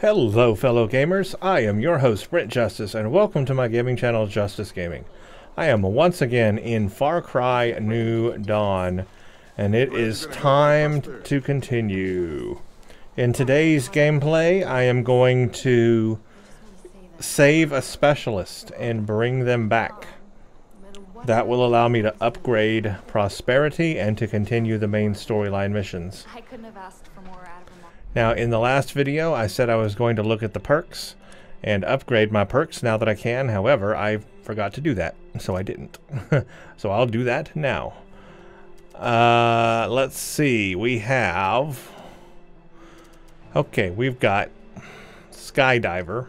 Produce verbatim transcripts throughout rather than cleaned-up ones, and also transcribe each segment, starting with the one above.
Hello fellow gamers, I am your host Brent Justice and welcome to my gaming channel Justice Gaming. I am once again in Far Cry New Dawn and it is time to continue. In today's gameplay I am going to save a specialist and bring them back. That will allow me to upgrade Prosperity and to continue the main storyline missions. I couldn't have asked for more out of him. Now, in the last video, I said I was going to look at the perks and upgrade my perks now that I can. However, I forgot to do that, so I didn't. So I'll do that now. Uh, let's see. We have... Okay, we've got Skydiver.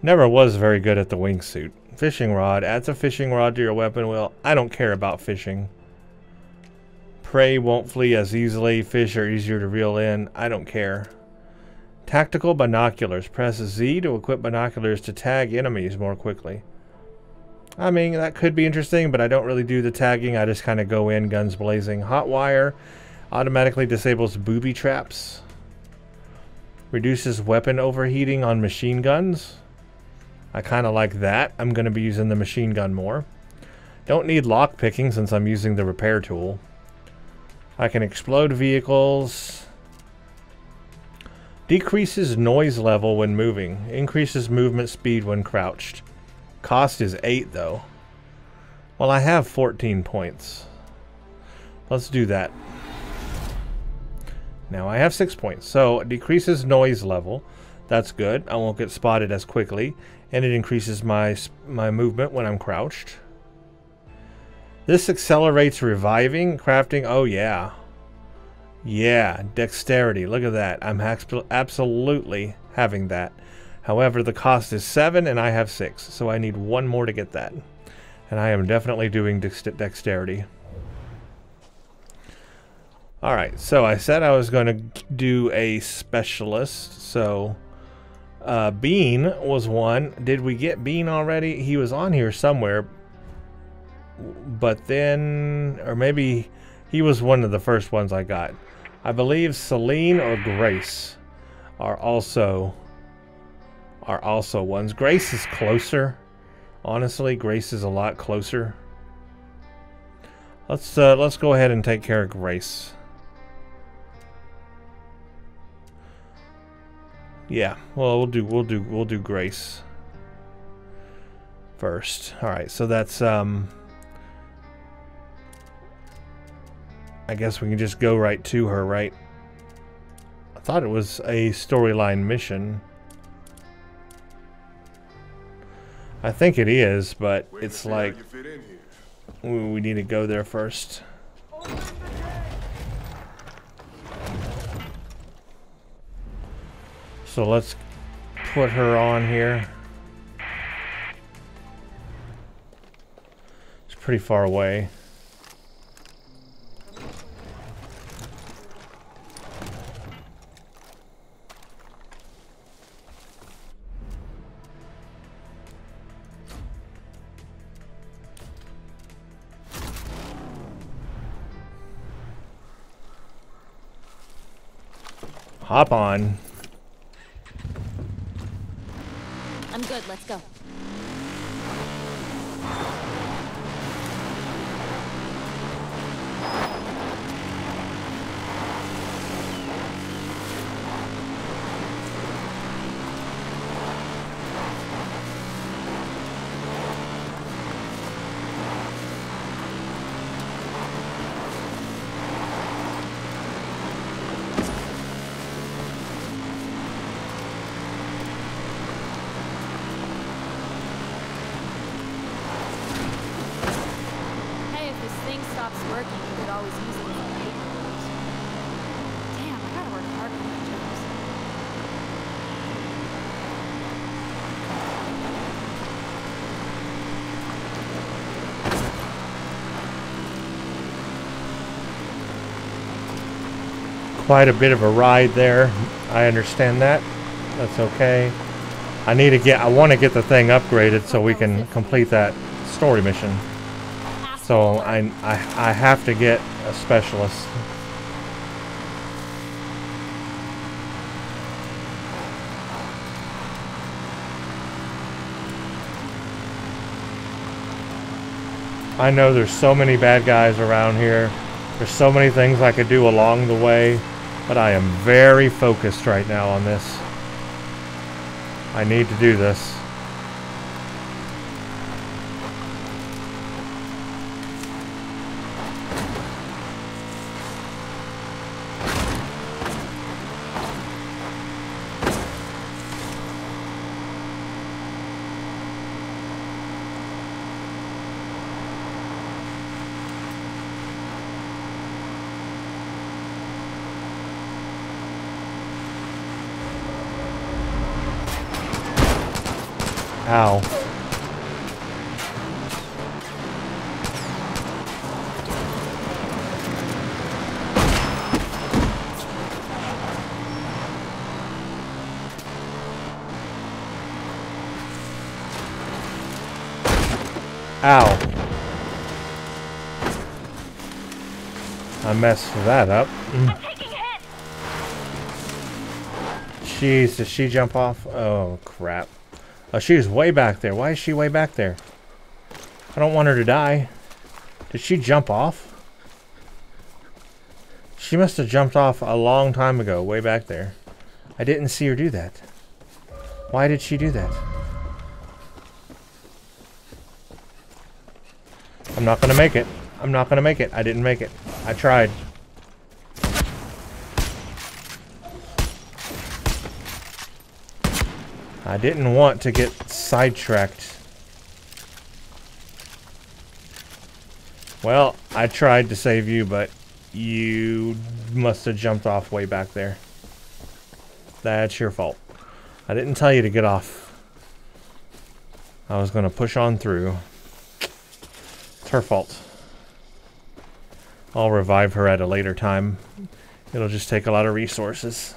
Never was very good at the wingsuit. Fishing Rod. Adds a fishing rod to your weapon wheel. I don't care about fishing. Prey won't flee as easily. Fish are easier to reel in. I don't care. Tactical binoculars. Press Z to equip binoculars to tag enemies more quickly. I mean, that could be interesting, but I don't really do the tagging. I just kind of go in, guns blazing. Hot wire automatically disables booby traps. Reduces weapon overheating on machine guns. I kind of like that. I'm going to be using the machine gun more. Don't need lock picking since I'm using the repair tool. I can explode vehicles. Decreases noise level when moving. Increases movement speed when crouched. Cost is eight though. Well, I have fourteen points. Let's do that. Now I have six points. So it decreases noise level. That's good. I won't get spotted as quickly. And it increases my, my movement when I'm crouched. This accelerates reviving, crafting, oh yeah. Yeah, dexterity, look at that. I'm absolutely having that. However, the cost is seven and I have six, so I need one more to get that. And I am definitely doing dex dexterity. All right, so I said I was gonna do a specialist, so uh, Bean was one. Did we get Bean already? He was on here somewhere. But then, or maybe he was one of the first ones I got. I believe Selene or Grace are also are also ones. Grace is closer. Honestly, Grace is a lot closer. Let's uh, let's go ahead and take care of Grace. Yeah, well, we'll do we'll do we'll do Grace first. All right, so that's um. I guess we can just go right to her, right? I thought it was a storyline mission. I think it is, but it's like... Ooh, we need to go there first. So let's put her on here. It's pretty far away. Hop on. I'm good, let's go. Quite a bit of a ride there. I understand that. That's okay. I need to get, I want to get the thing upgraded so we can complete that story mission. So I, I, I have to get a specialist. I know there's so many bad guys around here. There's so many things I could do along the way, but I am very focused right now on this. I need to do this. Ow. Ow. I messed that up. I'm taking hits. Jeez, did she jump off? Oh, crap. Oh, she's way back there. Why is she way back there? I don't want her to die. Did she jump off? She must have jumped off a long time ago, way back there. I didn't see her do that. Why did she do that? I'm not gonna make it. I'm not gonna make it. I didn't make it. I tried. I didn't want to get sidetracked. Well, I tried to save you, but you must have jumped off way back there. That's your fault. I didn't tell you to get off. I was going to push on through. It's her fault. I'll revive her at a later time. It'll just take a lot of resources.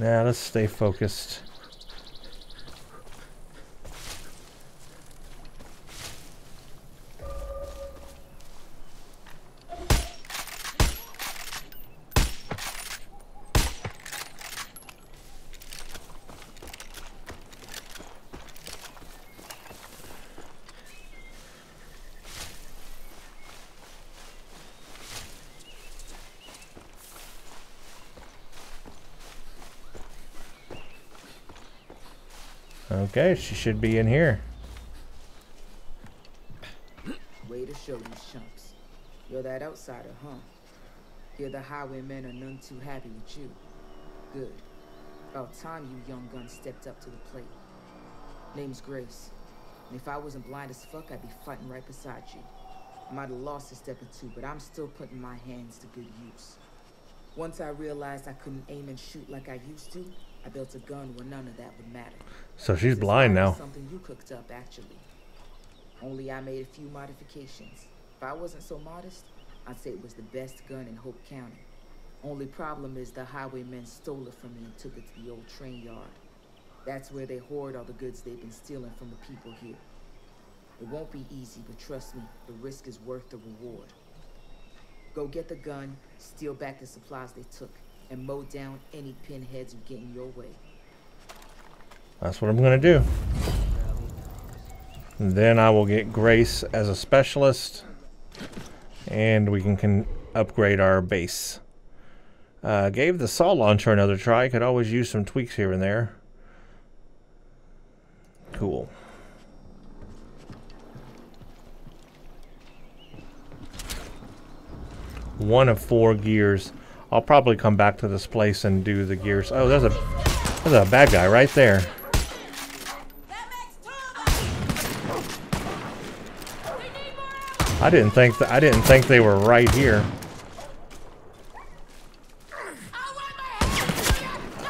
Nah, let's stay focused. Okay, she should be in here. Way to show these chumps. You're that outsider, huh? Here the highwaymen are none too happy with you. Good. About time you young guns stepped up to the plate. Name's Grace. And if I wasn't blind as fuck, I'd be fighting right beside you. I might have lost a step or two, but I'm still putting my hands to good use. Once I realized I couldn't aim and shoot like I used to, I built a gun where none of that would matter. So she's blind now. Something you cooked up, actually. Only I made a few modifications. If I wasn't so modest, I'd say it was the best gun in Hope County. Only problem is the highwaymen stole it from me and took it to the old train yard. That's where they hoard all the goods they've been stealing from the people here. It won't be easy, but trust me, the risk is worth the reward. Go get the gun, steal back the supplies they took, and mow down any pinheads who get in your way. That's what I'm going to do. And then I will get Grace as a specialist, and we can, can upgrade our base. Uh, gave the saw launcher another try. Could always use some tweaks here and there. Cool. One of four gears. I'll probably come back to this place and do the gears. Oh, there's a there's a bad guy right there. I didn't think th I didn't think they were right here.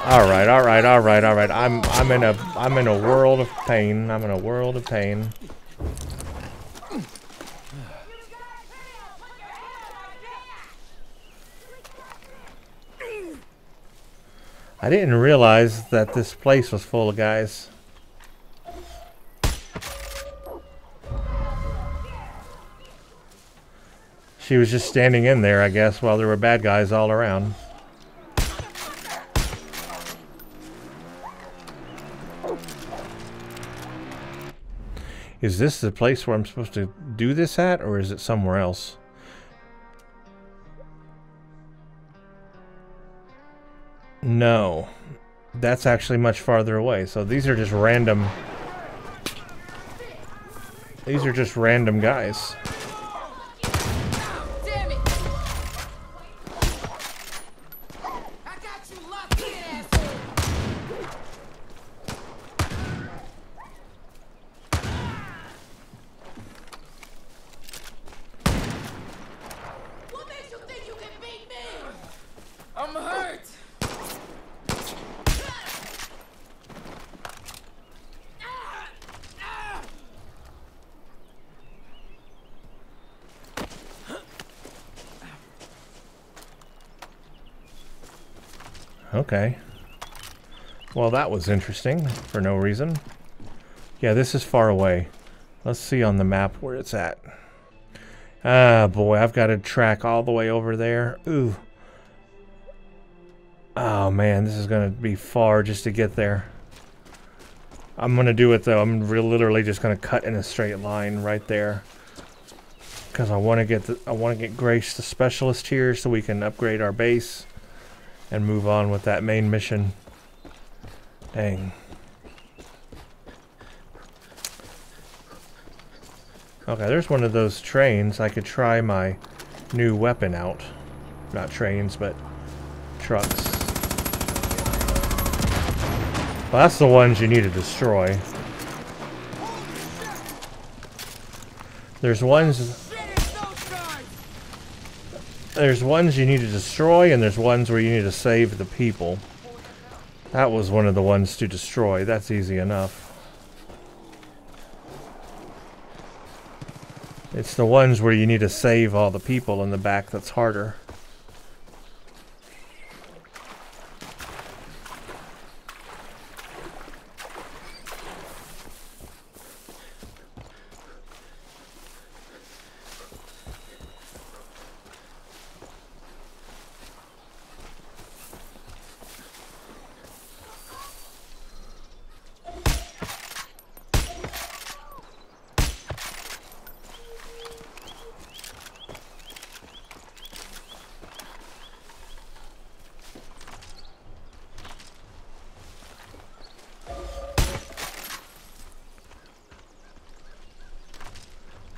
All right, all right, all right, all right. I'm I'm in a I'm in a world of pain. I'm in a world of pain. I didn't realize that this place was full of guys. She was just standing in there, I guess, while there were bad guys all around. Is this the place where I'm supposed to do this at, or is it somewhere else? No. That's actually much farther away. So these are just random... These are just random guys. Okay. Well, that was interesting for no reason. Yeah, this is far away. Let's see on the map where it's at. Ah, boy, I've got to track all the way over there. Ooh. Oh, man, this is going to be far just to get there. I'm going to do it, though. I'm literally just going to cut in a straight line right there. Because I want to get the, I want to get Grace the Specialist here so we can upgrade our base. And move on with that main mission. Dang. Okay, there's one of those trains. I could try my new weapon out. Not trains, but trucks. Well, that's the ones you need to destroy. There's ones... There's ones you need to destroy, and there's ones where you need to save the people. That was one of the ones to destroy. That's easy enough. It's the ones where you need to save all the people in the back that's harder.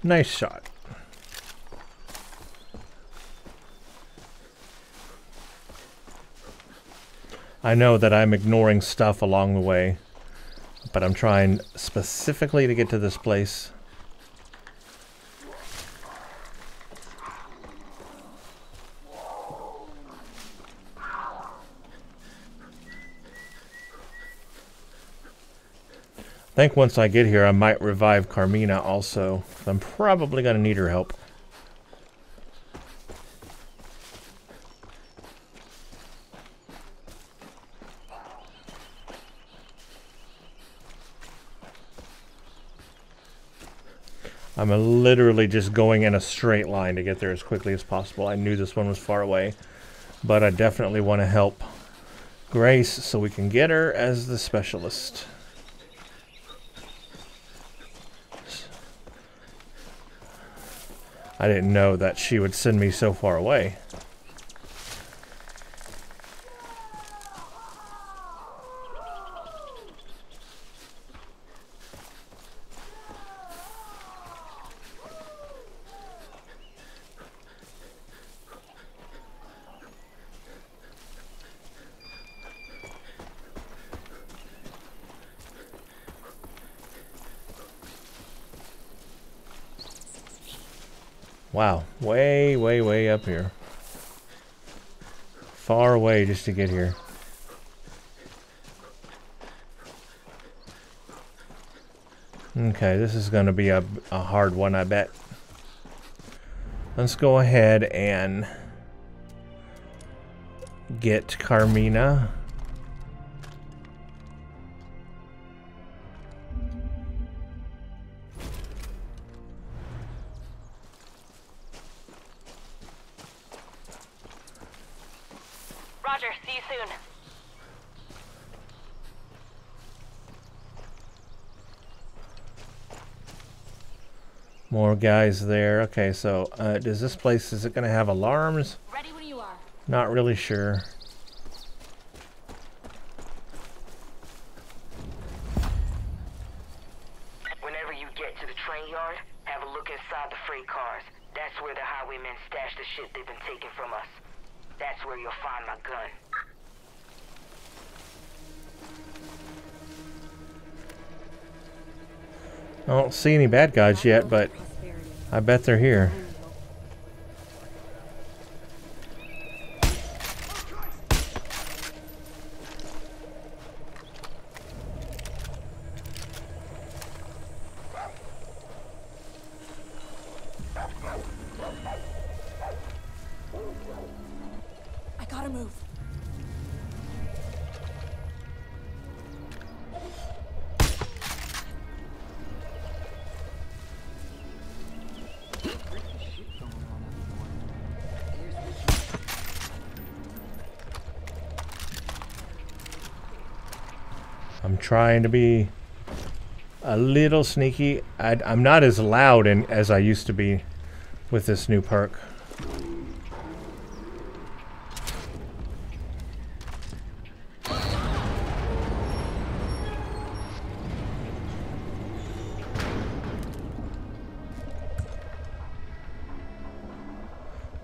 Nice shot. I know that I'm ignoring stuff along the way, but I'm trying specifically to get to this place. I think once I get here, I might revive Carmina also. I'm probably going to need her help. I'm literally just going in a straight line to get there as quickly as possible. I knew this one was far away, but I definitely want to help Grace so we can get her as the specialist. I didn't know that she would send me so far away. Wow, way, way, way up here. Far away just to get here. Okay, this is going to be a, a hard one, I bet. Let's go ahead and get Carmina. Roger, see you soon. More guys there. Okay, so uh, does this place, is it going to have alarms? Ready when you are. Not really sure. Whenever you get to the train yard, have a look inside the freight cars. That's where the highwaymen stash the shit they've been taking from us. That's where you'll find my gun. I don't see any bad guys yet, but I bet they're here. I gotta move. Trying to be a little sneaky. I, I'm not as loud in, as I used to be with this new perk.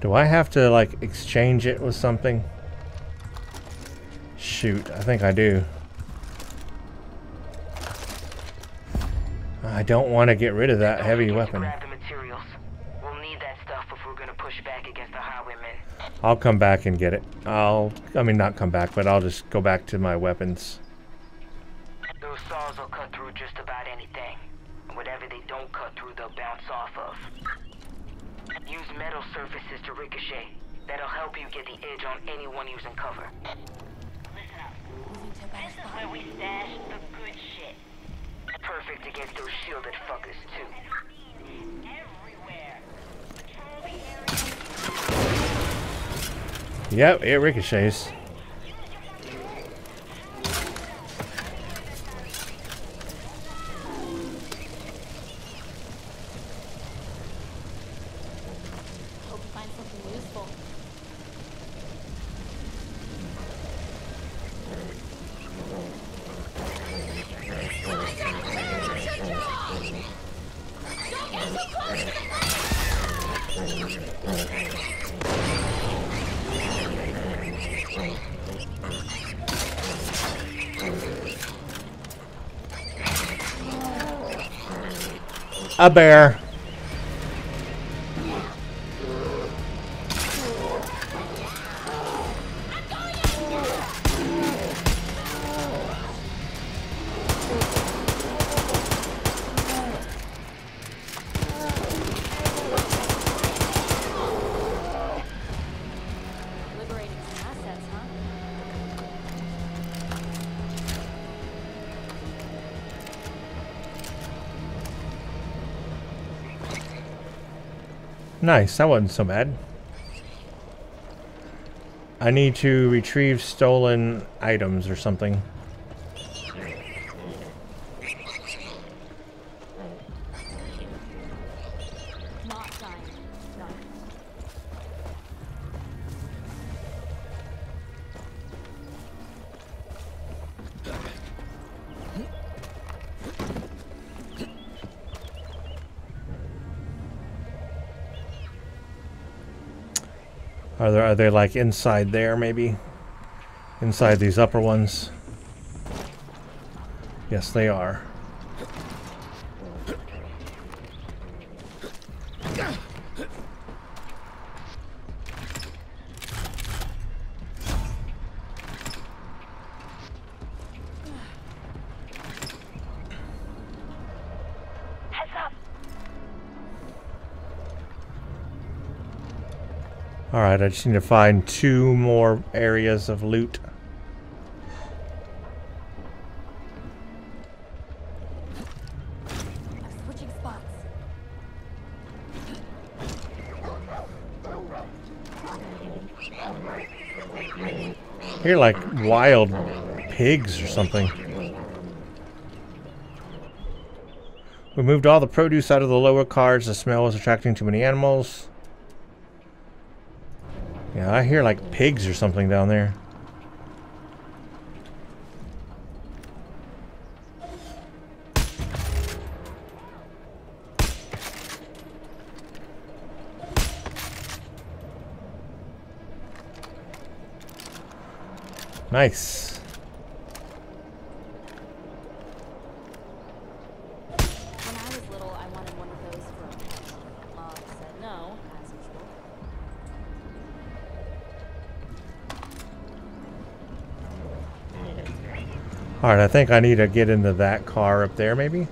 Do I have to like exchange it with something? Shoot, I think I do. I don't want to get rid of that heavy weapon. We'll need that stuff if we're going to push back against the highwaymen. I'll come back and get it. I'll, I mean, not come back, but I'll just go back to my weapons. Those saws will cut through just about anything. Whatever they don't cut through, they'll bounce off of. Use metal surfaces to ricochet. That'll help you get the edge on anyone using cover. Listen up. This is where we stash the good shit. Perfect against those shielded fuckers, too. Yep, it ricochets. A bear. Nice, that wasn't so bad. I need to retrieve stolen items or something. Are there, are they like inside there maybe? Inside these upper ones? Yes, they are. Alright, I just need to find two more areas of loot. You're like wild pigs or something. We moved all the produce out of the lower cars. The smell was attracting too many animals. Yeah, I hear like pigs or something down there. Nice. When I was little, I wanted one of those for a pet. Mom said no, as usual. All right, I think I need to get into that car up there, maybe. Do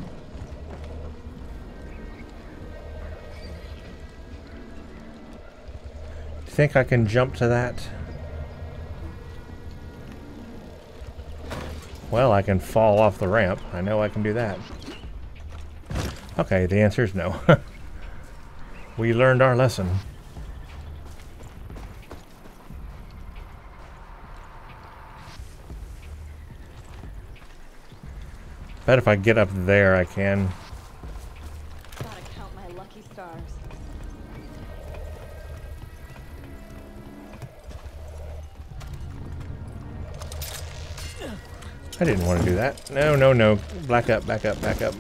you think I can jump to that? Well, I can fall off the ramp. I know I can do that. Okay, the answer is no. We learned our lesson. Bet if I get up there, I can. Gotta count my lucky stars. I didn't want to do that. No, no, no. Back up, back up, back up.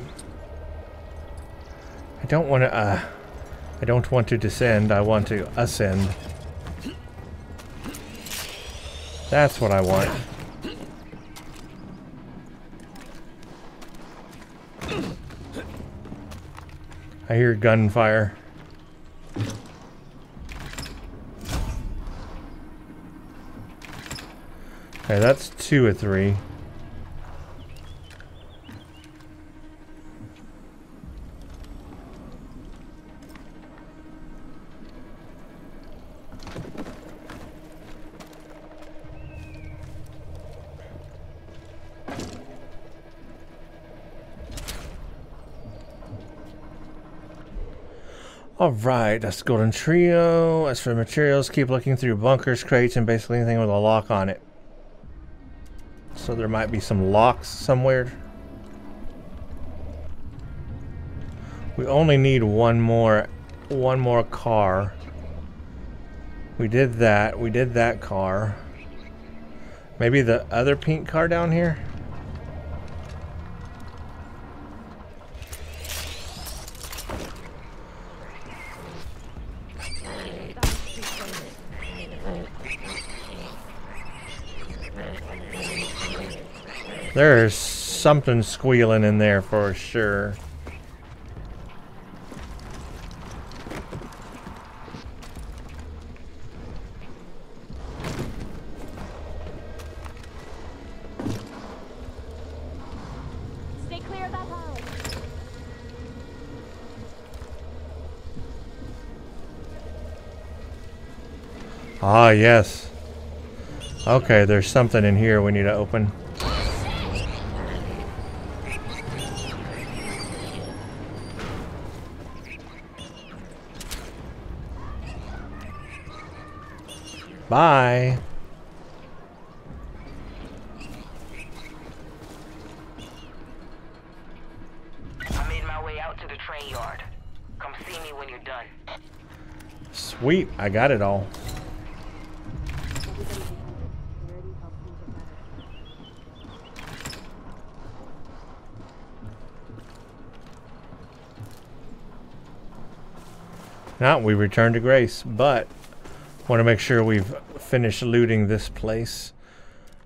I don't want to, uh... I don't want to descend. I want to ascend. That's what I want. I hear gunfire. Okay, that's two or three. Alright, that's Golden Trio. As for materials, keep looking through bunkers, crates, and basically anything with a lock on it. So there might be some locks somewhere. We only need one more, one more car. We did that. We did that car. Maybe the other pink car down here? There's something squealing in there for sure. Stay clear of that house. Ah, yes. Okay, there's something in here we need to open. Bye. I made my way out to the train yard. Come see me when you're done. Sweet, I got it all. Now we return to Grace, but want to make sure we've finished looting this place.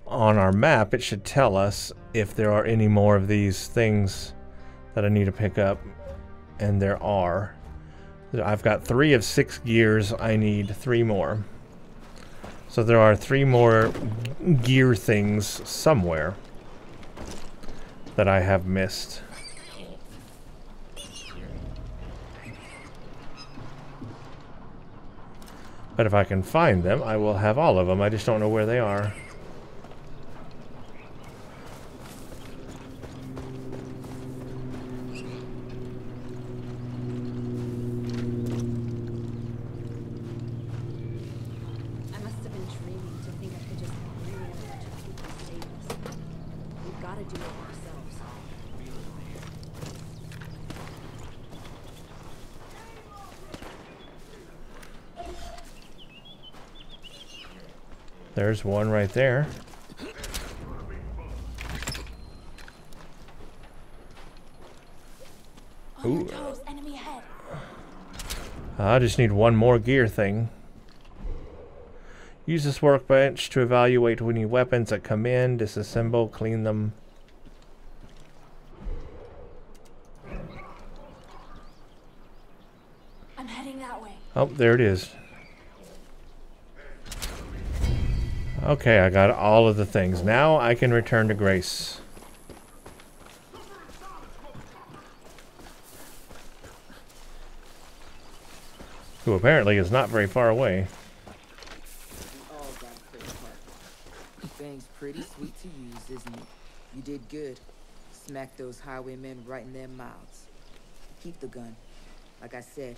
On our map, it should tell us if there are any more of these things that I need to pick up, and there are. I've got three of six gears. I need three more. So there are three more gear things somewhere that I have missed. But if I can find them, I will have all of them. I just don't know where they are. been dreaming to think I could just bring it up to people to save us. We've got to do it ourselves. There's one right there. Ooh. I just need one more gear thing. Use this workbench to evaluate any weapons that come in, disassemble, clean them. I'm heading that way. Oh, there it is. Okay, I got all of the things. Now I can return to Grace. Who apparently is not very far away. Things pretty sweet to use, isn't it? You did good. Smack those highwaymen right in their mouths. Keep the gun. Like I said,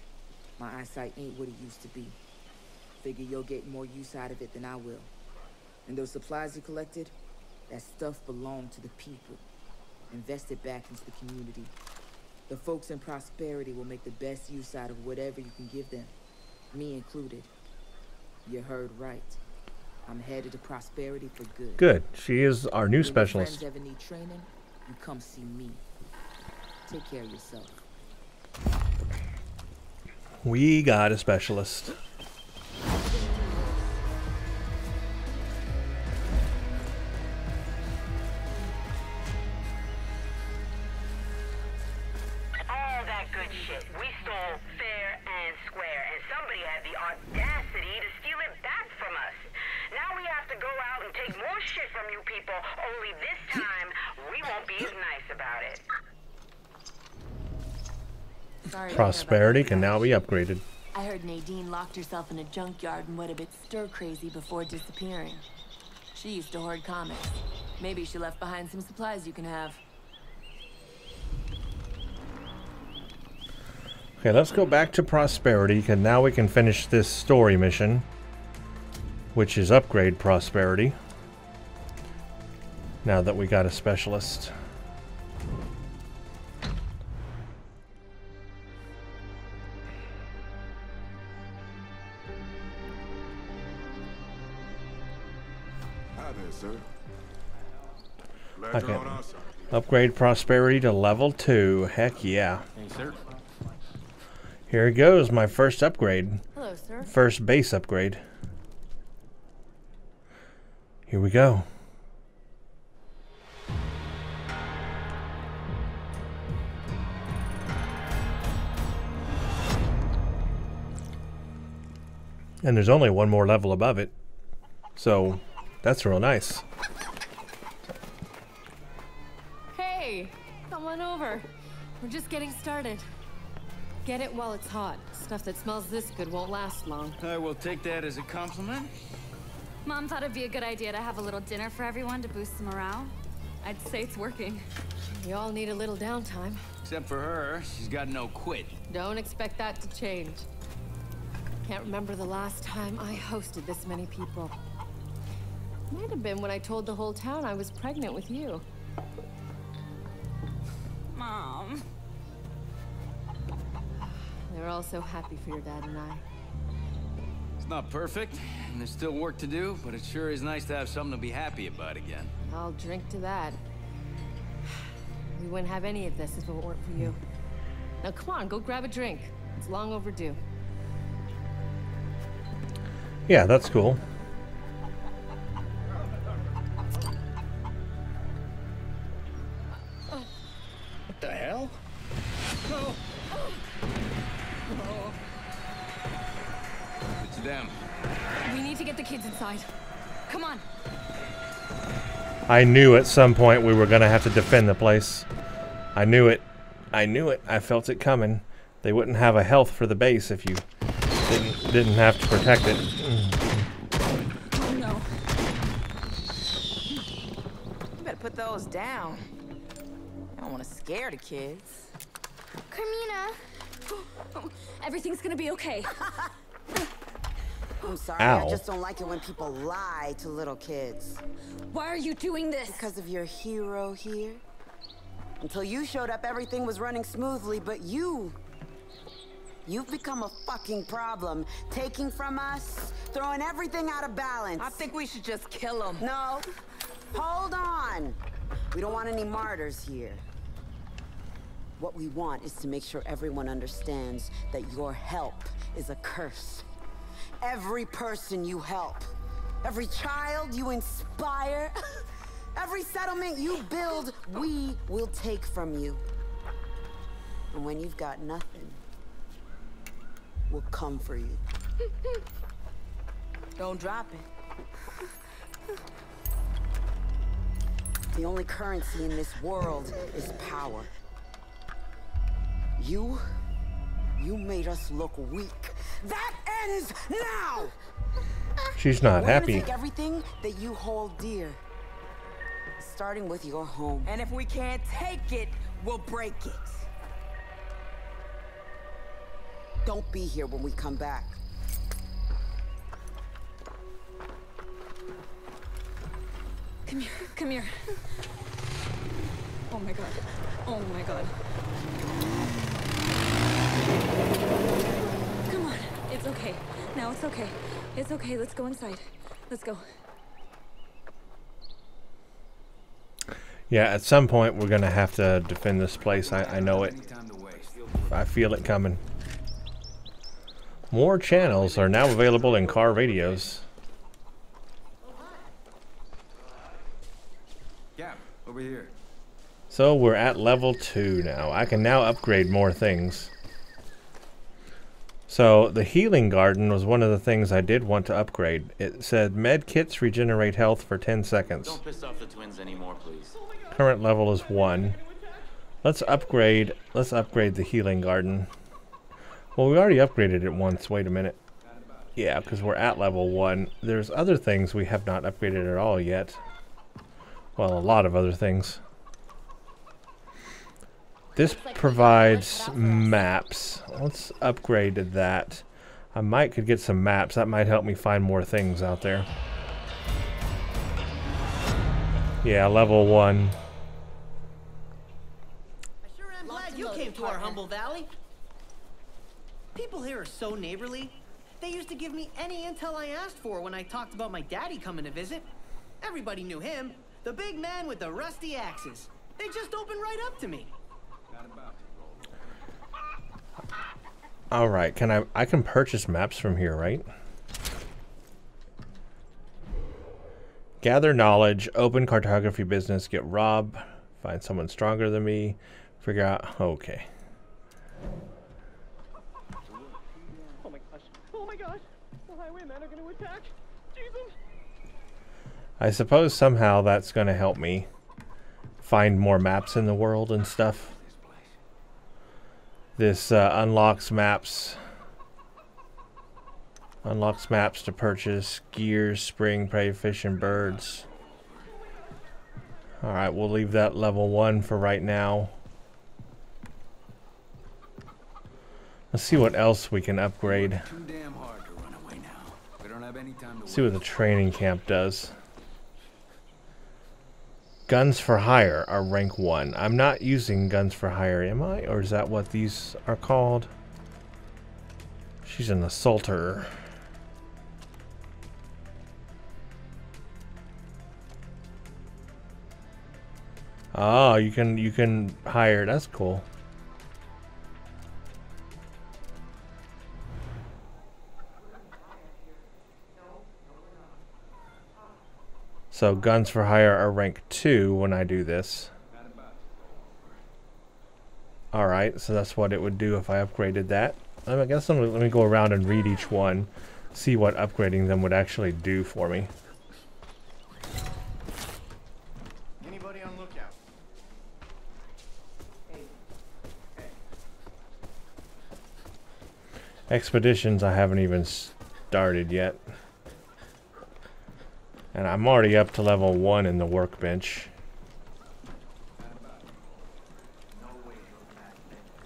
my eyesight ain't what it used to be. Figure you'll get more use out of it than I will. And those supplies you collected, that stuff belonged to the people. Invested back into the community. The folks in Prosperity will make the best use out of whatever you can give them. Me included. You heard right. I'm headed to Prosperity for good. Good. She is our new specialist. If your friends ever need training, you come see me. Take care of yourself. We got a specialist. Prosperity can now be upgraded. I heard Nadine locked herself in a junkyard and went a bit stir-crazy before disappearing. She used to hoard comics. Maybe she left behind some supplies you can have. Okay, let's go back to Prosperity, because now we can finish this story mission, which is upgrade Prosperity. Now that we got a specialist. Okay. Upgrade Prosperity to level two. Heck yeah. Here it goes, my first upgrade. Hello, sir. First base upgrade. Here we go. And there's only one more level above it. So, that's real nice. Over. We're just getting started. Get it while it's hot. Stuff that smells this good won't last long. I will take that as a compliment. Mom thought it'd be a good idea to have a little dinner for everyone to boost the morale. I'd say it's working. We all need a little downtime. Except for her. She's got no quit. Don't expect that to change. Can't remember the last time I hosted this many people. Might have been when I told the whole town I was pregnant with you. Mom. They're all so happy for your dad and I. It's not perfect, and there's still work to do, but it sure is nice to have something to be happy about again. I'll drink to that. We wouldn't have any of this if it weren't for you. Now come on, go grab a drink. It's long overdue. Yeah, that's cool. I knew at some point we were going to have to defend the place. I knew it. I knew it. I felt it coming. They wouldn't have a health for the base if you didn't, didn't have to protect it. Oh, no. You better put those down. I don't want to scare the kids. Carmina! Everything's going to be okay. I'm sorry, Ow. I just don't like it when people lie to little kids. Why are you doing this? Because of your hero here. Until you showed up, everything was running smoothly, but you... You've become a fucking problem. Taking from us, throwing everything out of balance. I think we should just kill him. No. Hold on. We don't want any martyrs here. What we want is to make sure everyone understands that your help is a curse. Every person you help, every child you inspire, every settlement you build, we will take from you. And when you've got nothing, we'll come for you. Don't drop it. The only currency in this world is power. You, you made us look weak. That ends now. She's not happy. We're gonna take everything that you hold dear, starting with your home. And if we can't take it, we'll break it. Don't be here when we come back. Come here, come here. Oh my god. Oh my god. Come on. It's okay. Now it's okay. It's okay. Let's go inside. Let's go. Yeah, at some point we're gonna have to defend this place. I, I know it. I feel it coming. More channels are now available in car radios. Yeah, over here. So we're at level two now. I can now upgrade more things. So the healing garden was one of the things I did want to upgrade. It said med kits regenerate health for ten seconds. Don't piss off the twins anymore, please. Current level is one. Let's upgrade. Let's upgrade the healing garden. Well, we already upgraded it once. Wait a minute. Yeah, because we're at level one. There's other things we have not upgraded at all yet. Well, a lot of other things. This provides maps. Let's upgrade that. I might could get some maps. That might help me find more things out there. Yeah, level one. I sure am glad you came to our humble valley. People here are so neighborly. They used to give me any intel I asked for when I talked about my daddy coming to visit. Everybody knew him, the big man with the rusty axes. They just opened right up to me. All right, can I? I can purchase maps from here, right? Gather knowledge, open cartography business, get robbed, find someone stronger than me, figure out. Okay. I suppose somehow that's going to help me find more maps in the world and stuff. This uh, unlocks maps. Unlocks maps to purchase gears, spring, prey, fish, and birds. Alright, we'll leave that level one for right now. Let's see what else we can upgrade. See what the training camp does. Guns for hire are rank one. I'm not using guns for hire, am I? Or is that what these are called? She's an assaulter. Oh, you can you can hire. That's cool. So guns for hire are rank two when I do this. Alright, so that's what it would do if I upgraded that. I guess I'm, let me go around and read each one, see what upgrading them would actually do for me. Anybody on lookout? Hey. Hey. Expeditions I haven't even started yet. And I'm already up to level one in the workbench.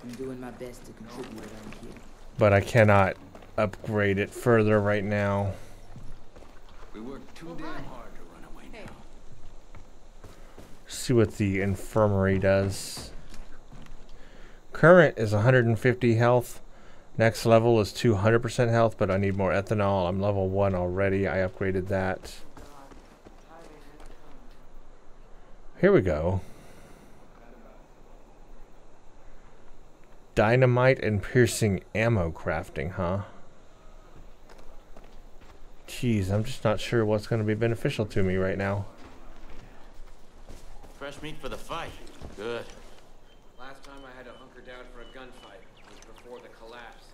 I'm doing my best to contribute around here. But I cannot upgrade it further right now. We worked too damn hard to run away now. See what the infirmary does. Current is one hundred fifty health. Next level is two hundred percent health, but I need more ethanol. I'm level one already. I upgraded that. Here we go. Dynamite and piercing ammo crafting, huh? Jeez, I'm just not sure what's going to be beneficial to me right now. Fresh meat for the fight. Good. Last time I had to hunker down for a gunfight. It was before the collapse.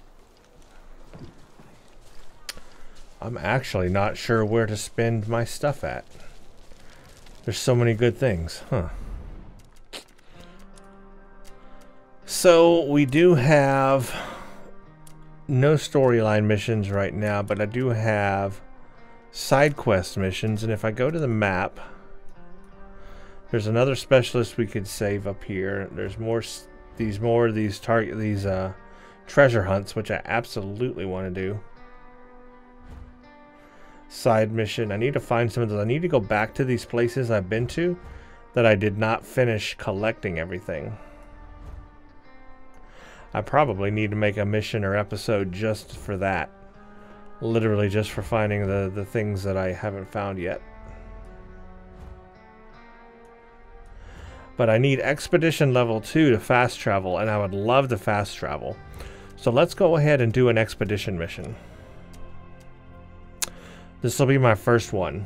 I'm actually not sure where to spend my stuff at. There's so many good things, huh? So we do have no storyline missions right now, but I do have side quest missions. And if I go to the map, there's another specialist we could save up here. There's more these more of these target these uh, treasure hunts, which I absolutely want to do. Side mission. I need to find some of those. I need to go back to these places I've been to that I did not finish collecting everything. I probably need to make a mission or episode just for that. Literally just for finding the, the things that I haven't found yet. But I need Expedition Level two to fast travel, and I would love to fast travel. So let's go ahead and do an Expedition mission. This will be my first one.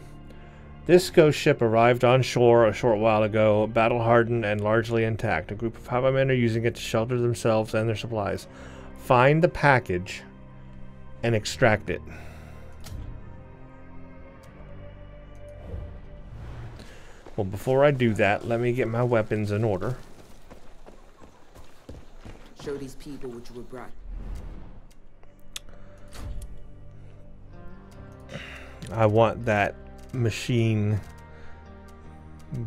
This ghost ship arrived on shore a short while ago, battle-hardened and largely intact. A group of highwaymen are using it to shelter themselves and their supplies. Find the package and extract it. Well, before I do that, let me get my weapons in order. Show these people what you were brought. I want that machine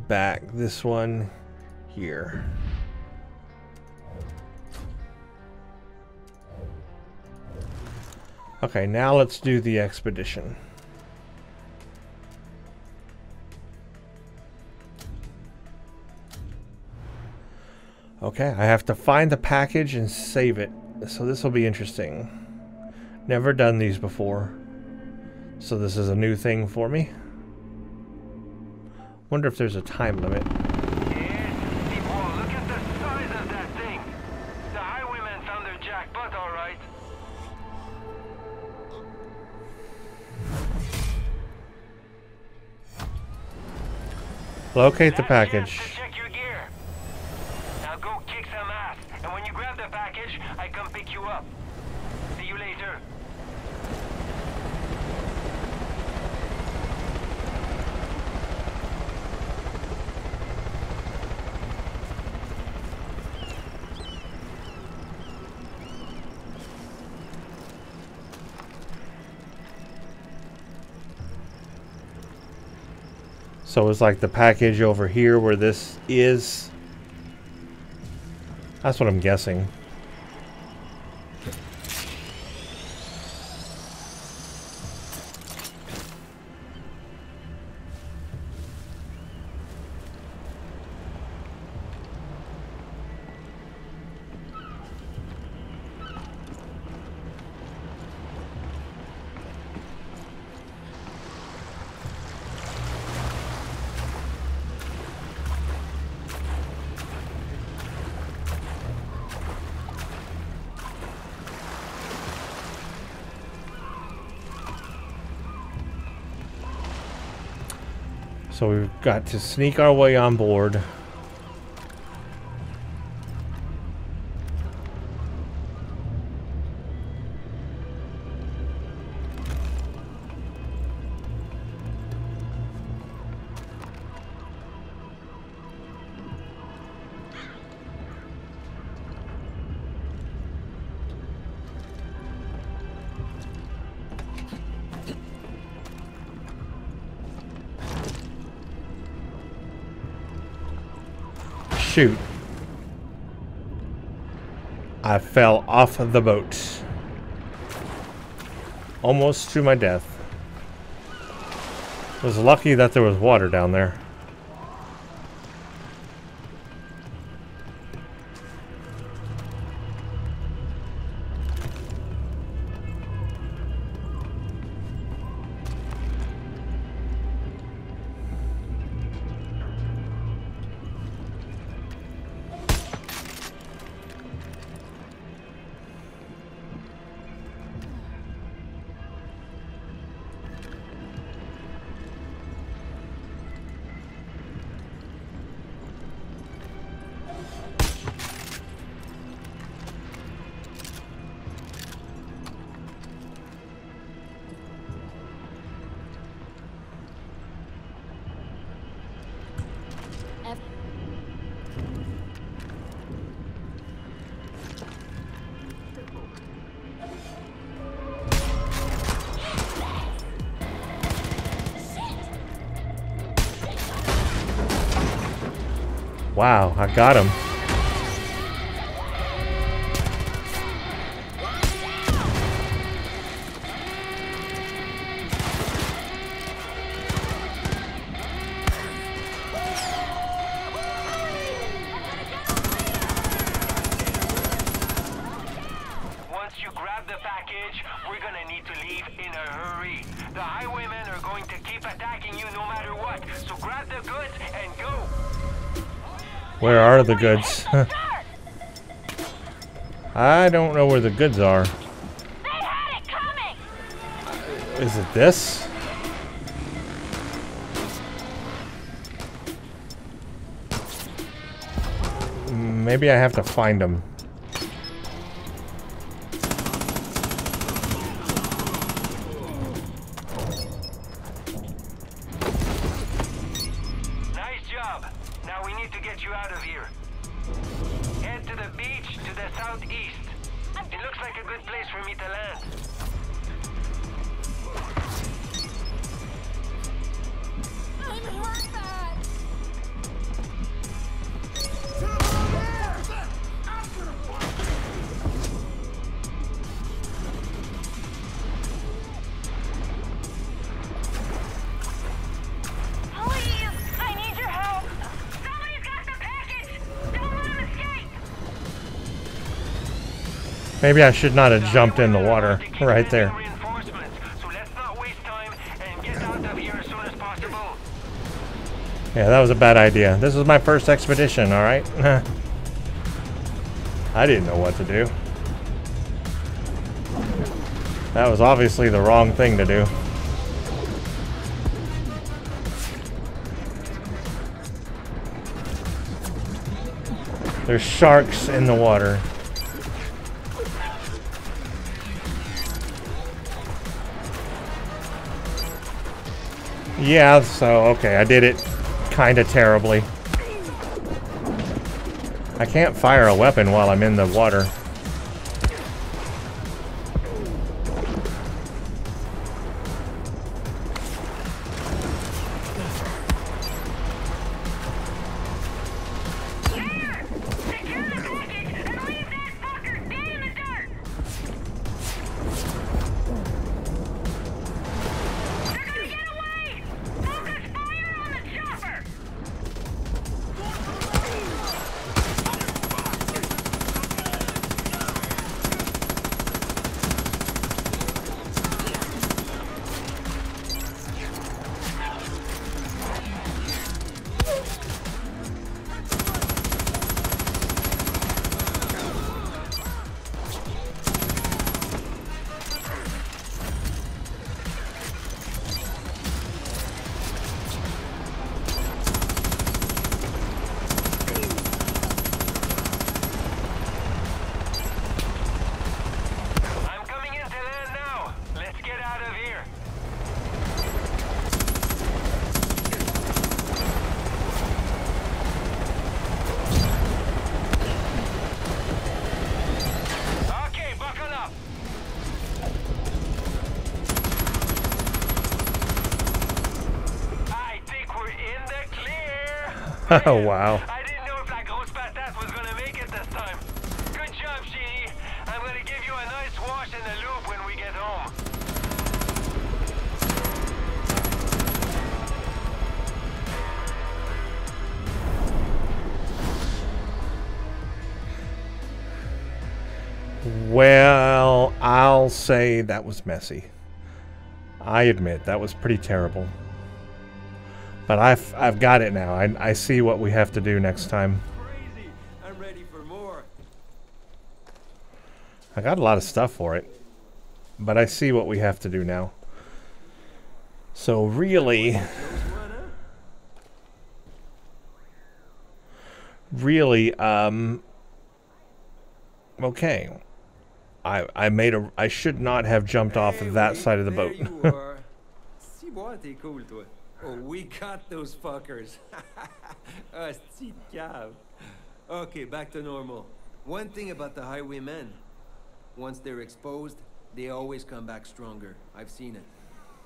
back, this one here. Okay, now let's do the expedition. Okay, I have to find the package and save it, so this will be interesting. Never done these before, so this is a new thing for me. Wonder if there's a time limit. Yes, people, look at the size of that thing. The highwaymen found their jackpot, all right. Locate the package. To check your gear. Now go kick some ass, and when you grab the package, I come pick you up. See you later. So it's like the package over here where this is. That's what I'm guessing. So we've got to sneak our way on board. Shoot. I fell off the boat. almost to my death. I was lucky that there was water down there. Wow, I got him. Once you grab the package, we're gonna need to leave in a hurry. The highwaymen are going to keep attacking you no matter what, so grab the goods and go. Where are the goods? I don't know where the goods are. They had it coming. Is it this? Maybe I have to find them. Maybe I should not have jumped in the water right there. Yeah, that was a bad idea. This was my first expedition, all right? I didn't know what to do. That was obviously the wrong thing to do. There's sharks in the water. Yeah, so, okay, I did it kind of terribly. I can't fire a weapon while I'm in the water. Oh, wow. I didn't know if that ghost badass was going to make it this time. Good job, Sheenie. I'm going to give you a nice wash in the loop when we get home. I'll say that was messy. I admit, that was pretty terrible. But I've, I've got it now. I, I see what we have to do next time. Crazy. I'm ready for more. I got a lot of stuff for it. But I see what we have to do now. So really... Really, um... Okay. I, I made a... I should not have jumped hey, off of that we, side of the boat. Oh, we got those fuckers. Okay, back to normal. One thing about the highwaymen. Once they're exposed, they always come back stronger. I've seen it.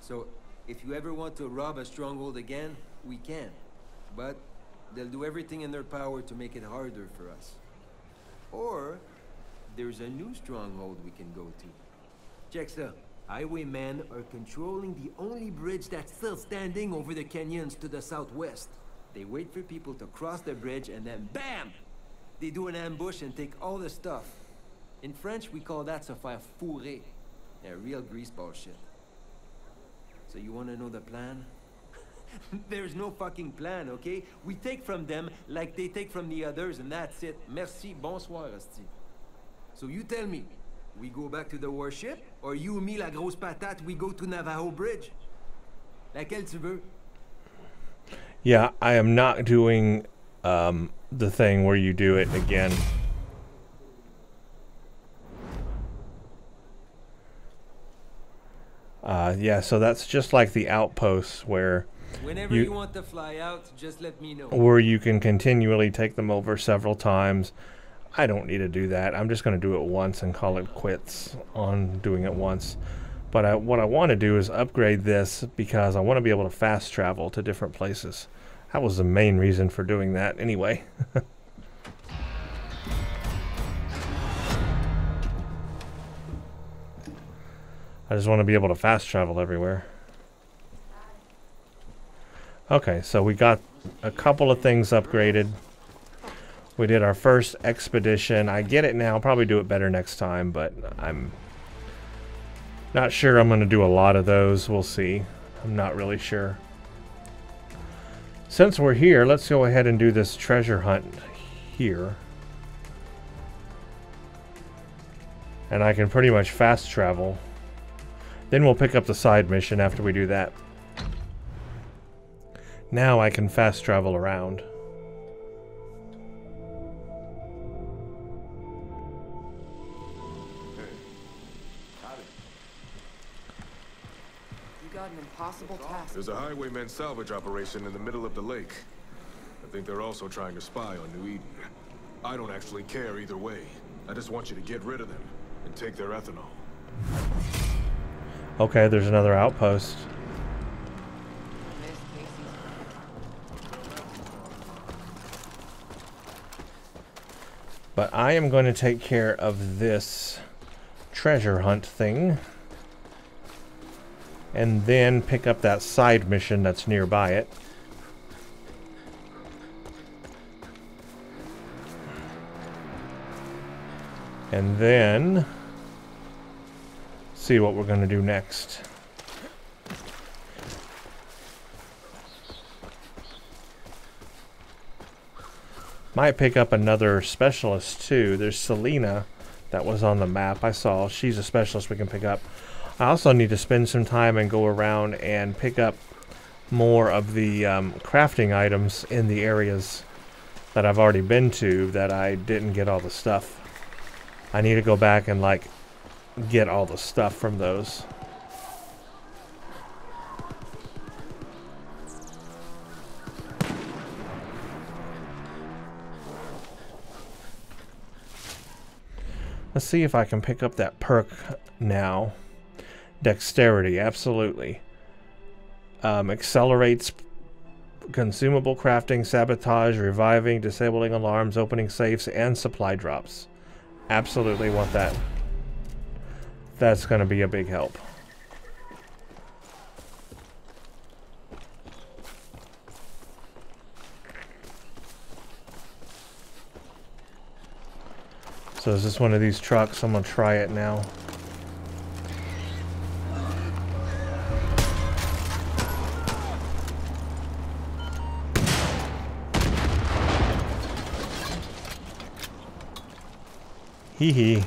So, if you ever want to rob a stronghold again, we can. But they'll do everything in their power to make it harder for us. Or, there's a new stronghold we can go to. Checks up. Highwaymen are controlling the only bridge that's still standing over the canyons to the southwest. They wait for people to cross the bridge and then BAM! They do an ambush and take all the stuff. In French, we call that se faire fourrer. Yeah, real greaseball shit. So you wanna know the plan? There's no fucking plan, okay? We take from them like they take from the others and that's it. Merci, bonsoir, esti. So you tell me. We go back to the warship, or you and me, la grosse patate, we go to Navajo Bridge. Laquelle tu veux? Yeah, I am not doing um, the thing where you do it again. Uh, yeah, so that's just like the outposts where whenever you, you want to fly out, just let me know. Where you can continually take them over several times. I don't need to do that. I'm just going to do it once and call it quits on doing it once. But I, what I want to do is upgrade this because I want to be able to fast travel to different places. That was the main reason for doing that anyway. I just want to be able to fast travel everywhere. Okay, so we got a couple of things upgraded. We did our first expedition. I get it now. I'll probably do it better next time, but I'm not sure I'm going to do a lot of those. We'll see. I'm not really sure. Since we're here, let's go ahead and do this treasure hunt here. And I can pretty much fast travel. Then we'll pick up the side mission after we do that. Now I can fast travel around. There's a highwayman salvage operation in the middle of the lake. I think they're also trying to spy on New Eden. I don't actually care either way. I just want you to get rid of them and take their ethanol. Okay, there's another outpost. But I am going to take care of this treasure hunt thing. And then pick up that side mission that's nearby it. And then see what we're going to do next. Might pick up another specialist too. There's Selene that was on the map. I saw she's a specialist we can pick up. I also need to spend some time and go around and pick up more of the um, crafting items in the areas that I've already been to that I didn't get all the stuff. I need to go back and like get all the stuff from those. Let's see if I can pick up that perk now. Dexterity, absolutely. Um, accelerates consumable crafting, sabotage, reviving, disabling alarms, opening safes, and supply drops. Absolutely want that. That's going to be a big help. So is this one of these trucks? I'm going to try it now. Hee hee.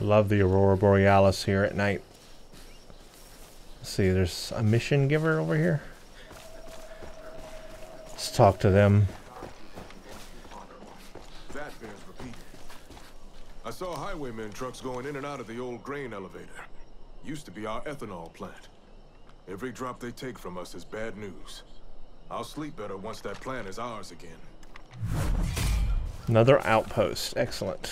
Love the Aurora Borealis here at night. Let's see, there's a mission giver over here. Let's talk to them. That bears repeating. I saw highwaymen trucks going in and out of the old grain elevator. Used to be our ethanol plant. Every drop they take from us is bad news. I'll sleep better once that plant is ours again. Another outpost. Excellent.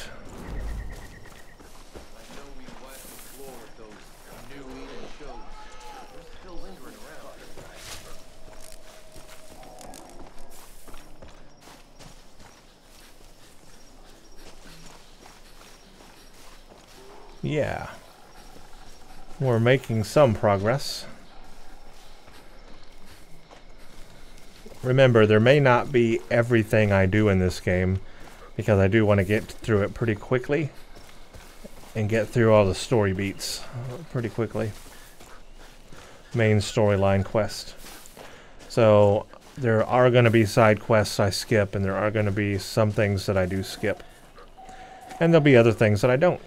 Yeah, we're making some progress. Remember, there may not be everything I do in this game because I do want to get through it pretty quickly and get through all the story beats pretty quickly. Main storyline quest. So there are going to be side quests I skip, and there are going to be some things that I do skip. And there'll be other things that I don't.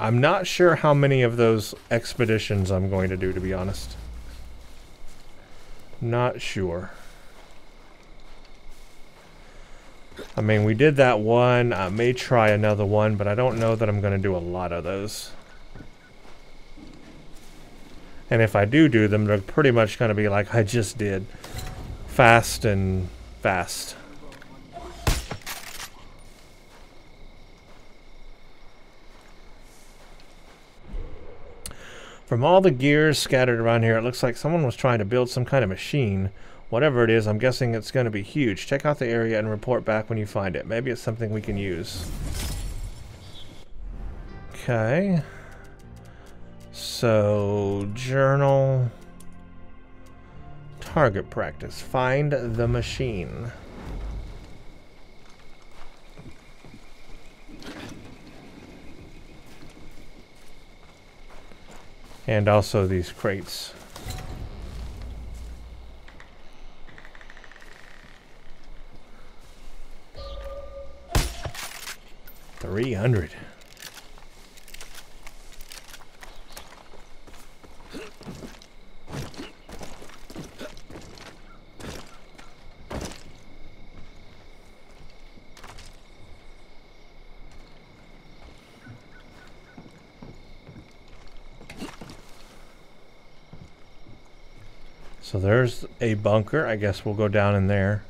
I'm not sure how many of those expeditions I'm going to do, to be honest. Not sure. I mean, we did that one. I may try another one, but I don't know that I'm going to do a lot of those. And if I do do them, they're pretty much going to be like I just did. Fast and fast. From all the gears scattered around here, it looks like someone was trying to build some kind of machine. Whatever it is, I'm guessing it's going to be huge. Check out the area and report back when you find it. Maybe it's something we can use. Okay. So, journal. Target practice. Find the machine. And also these crates. Three hundred. So there's a bunker. I guess we'll go down in there.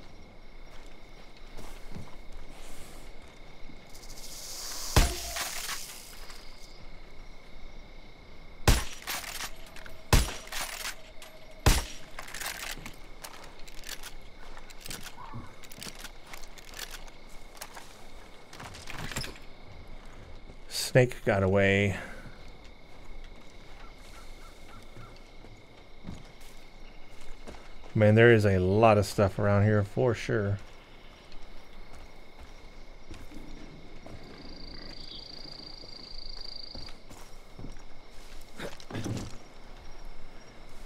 Snake got away. Man, there is a lot of stuff around here for sure.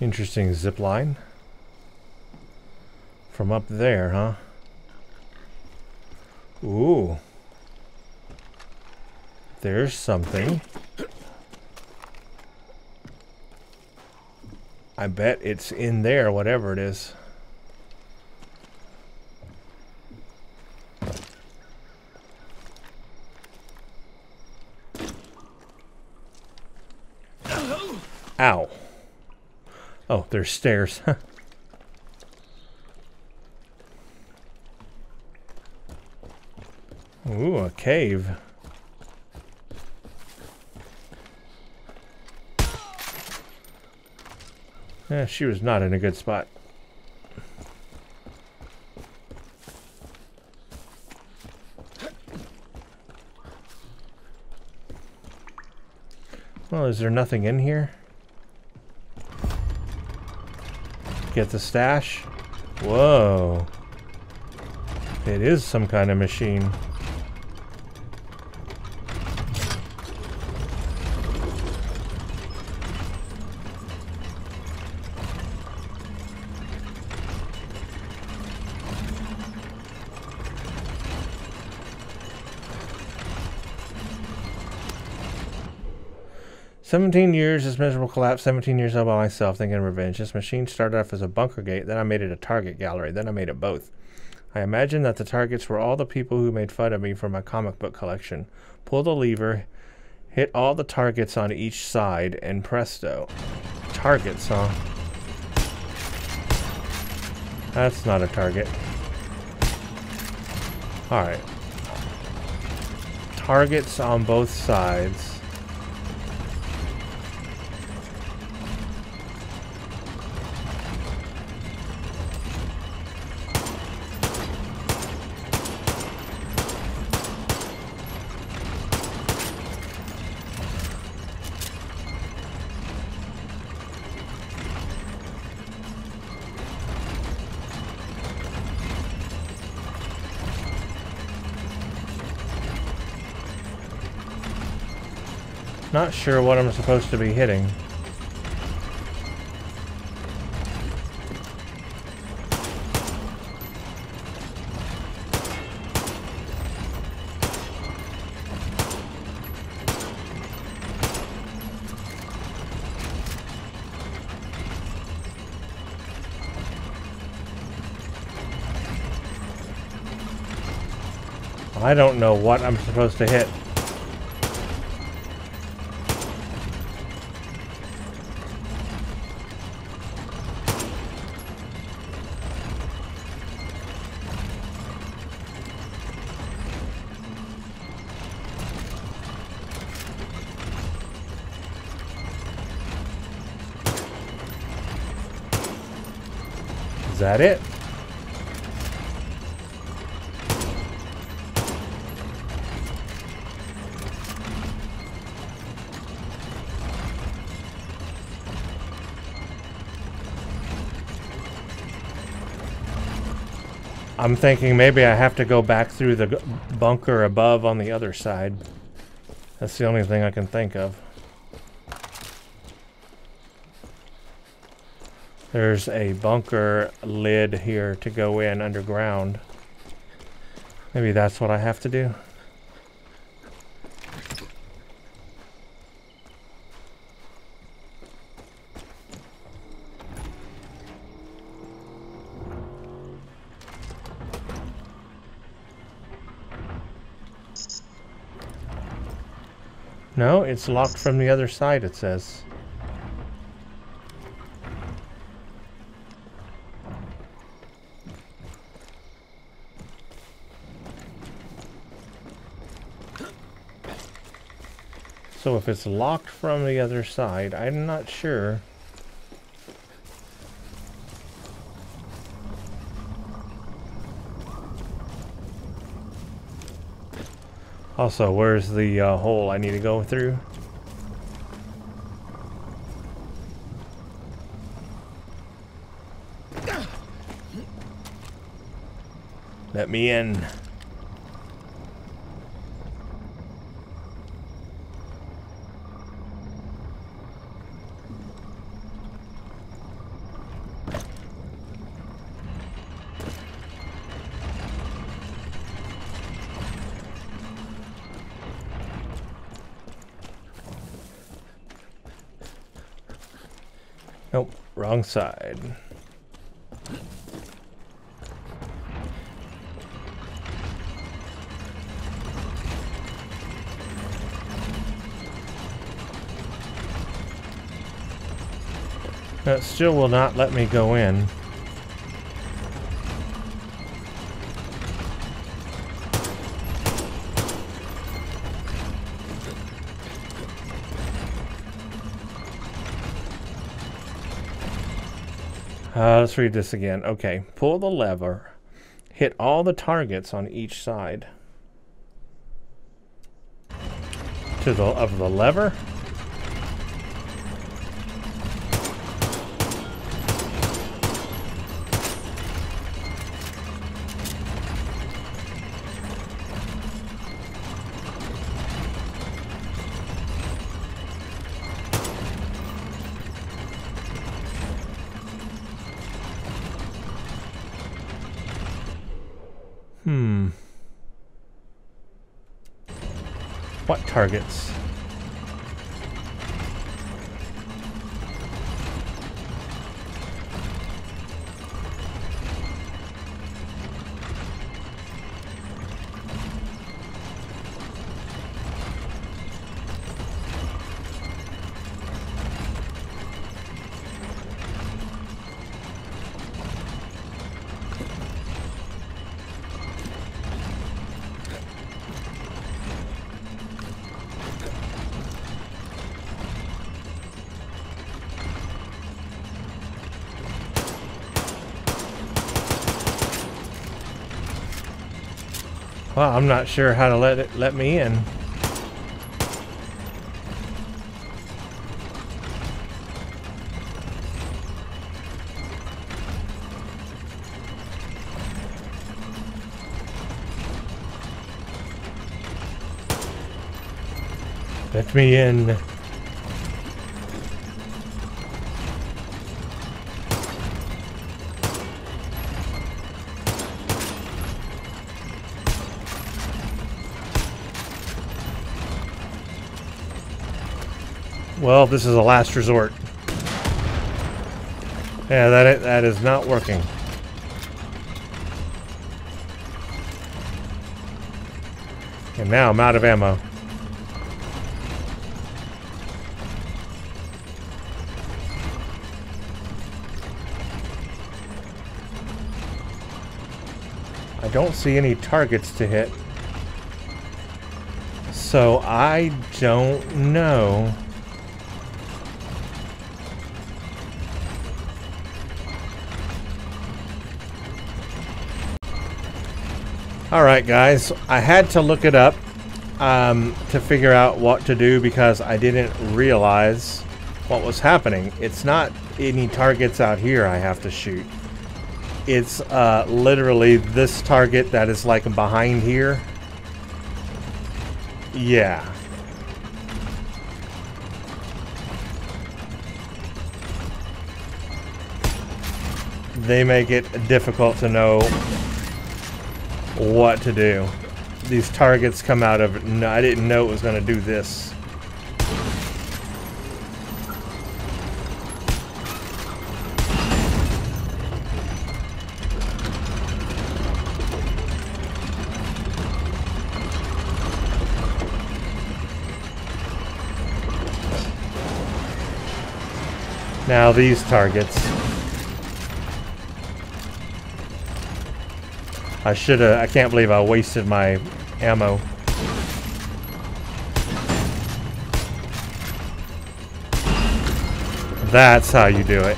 Interesting zip line. From up there, huh? Ooh. There's something. I bet it's in there, whatever it is. Ow. Oh, there's stairs. Ooh, a cave. Eh, she was not in a good spot. Oh, is there nothing in here? Get the stash. Whoa. It is some kind of machine. seventeen years, this miserable collapse, seventeen years old by myself, thinking revenge. This machine started off as a bunker gate, then I made it a target gallery, then I made it both. I imagined that the targets were all the people who made fun of me for my comic book collection. Pull the lever, hit all the targets on each side, and presto. Targets, huh? That's not a target. Alright. Targets on both sides. Not sure what I'm supposed to be hitting. I don't know what I'm supposed to hit. Is that it? I'm thinking maybe I have to go back through the bunker above on the other side. That's the only thing I can think of. There's a bunker lid here to go in underground. Maybe that's what I have to do. No, it's locked from the other side, it says. So if it's locked from the other side, I'm not sure. Also, where's the uh, hole I need to go through? Let me in. Nope, wrong side. That still will not let me go in. Uh, let's read this again. Okay. Pull the lever. Hit all the targets on each side. To the of the lever? Hmm. What targets? Well, I'm not sure how to let it let me in. Let me in. Well, this is a last resort. Yeah, that that is not working. And now I'm out of ammo. I don't see any targets to hit. So I don't know. Alright guys, I had to look it up um, to figure out what to do because I didn't realize what was happening. It's not any targets out here I have to shoot. It's uh, literally this target that is like behind here. Yeah. They make it difficult to know what to do. These targets come out of it. No, I didn't know it was going to do this. Now these targets. I should have, I can't believe I wasted my ammo. That's how you do it.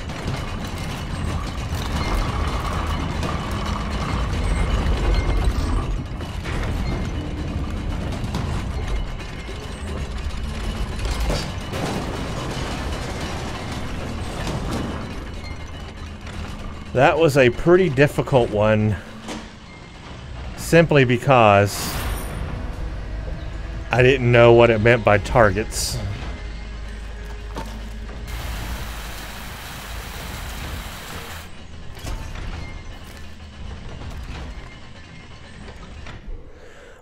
That was a pretty difficult one. Simply because I didn't know what it meant by targets.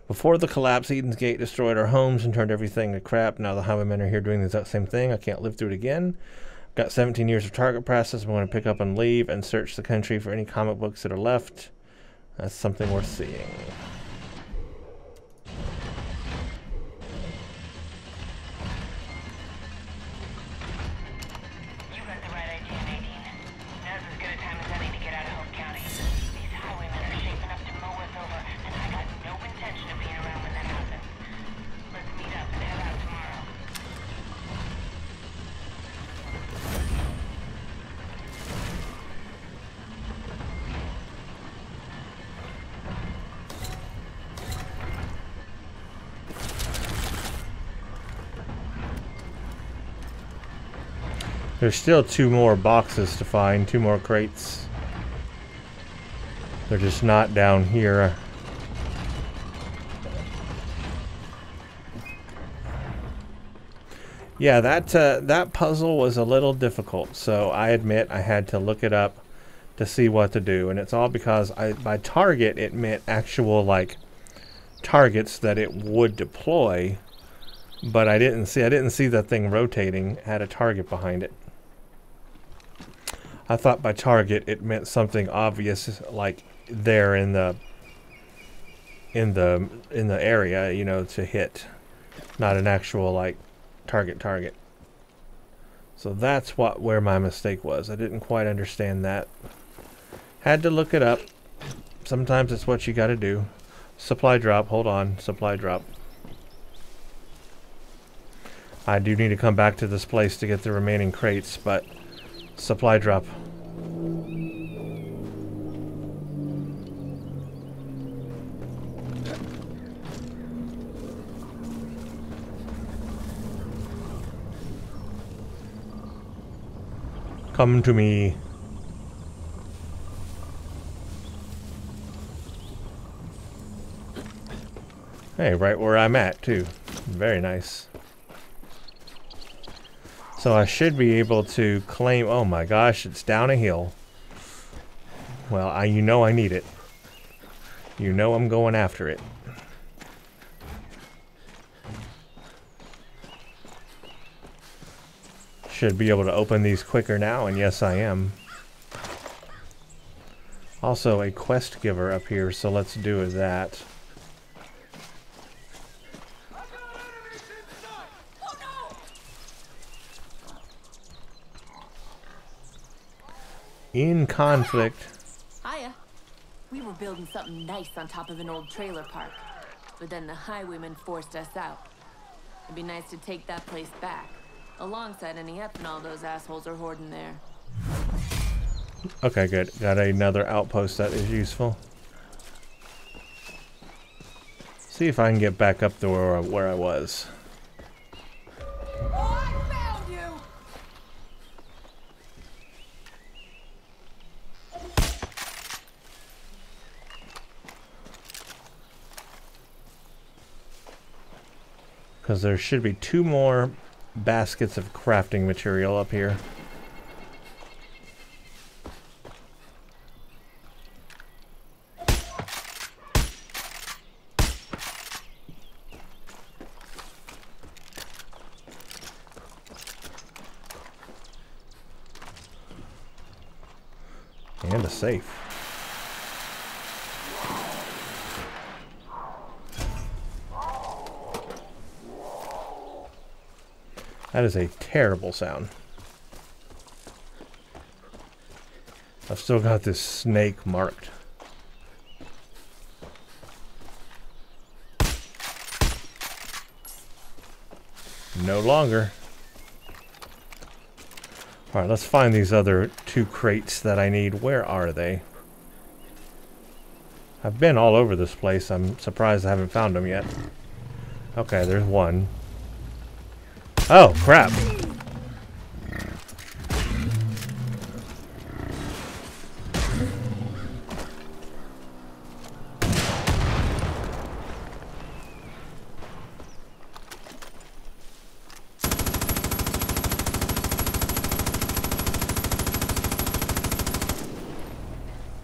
Before the collapse, Eden's Gate destroyed our homes and turned everything to crap. Now the highwaymen are here doing the exact same thing. I can't live through it again. I've got seventeen years of target practice. I'm going to pick up and leave and search the country for any comic books that are left. That's something worth seeing. You got the right idea, Nadine. Now's as good a time as any to get out of Hope County. These highwaymen are shaping up to mow us over, and I got no intention of being around when that happens. Let's meet up and head out tomorrow. There's still two more boxes to find, two more crates. They're just not down here. Yeah, that uh, that puzzle was a little difficult, so I admit I had to look it up to see what to do, and it's all because I, by target it meant actual like targets that it would deploy, but I didn't see I didn't see that thing rotating had a target behind it. I thought by target it meant something obvious like there in the in the in the area, you know, to hit, not an actual like target target. So that's what where my mistake was. I didn't quite understand that. Had to look it up. Sometimes it's what you got to do. Supply drop. Hold on. Supply drop. I do need to come back to this place to get the remaining crates, but supply drop. Come to me. Hey, right where I'm at, too. Very nice. So I should be able to claim... Oh my gosh, it's down a hill. Well, I, you know I need it. You know I'm going after it. Should be able to open these quicker now, and yes, I am. Also a quest giver up here, so let's do that. In conflict. Hiya. We were building something nice on top of an old trailer park, but then the highwaymen forced us out. It'd be nice to take that place back. Alongside any ethanol those assholes are hoarding there. Okay, good. Got another outpost that is useful. See if I can get back up to where I, where I was. Oh, I found you. Because there should be two more baskets of crafting material up here. And a safe. That is a terrible sound. I've still got this snake marked. No longer. Alright, let's find these other two crates that I need. Where are they? I've been all over this place. I'm surprised I haven't found them yet. Okay, there's one. Oh, crap.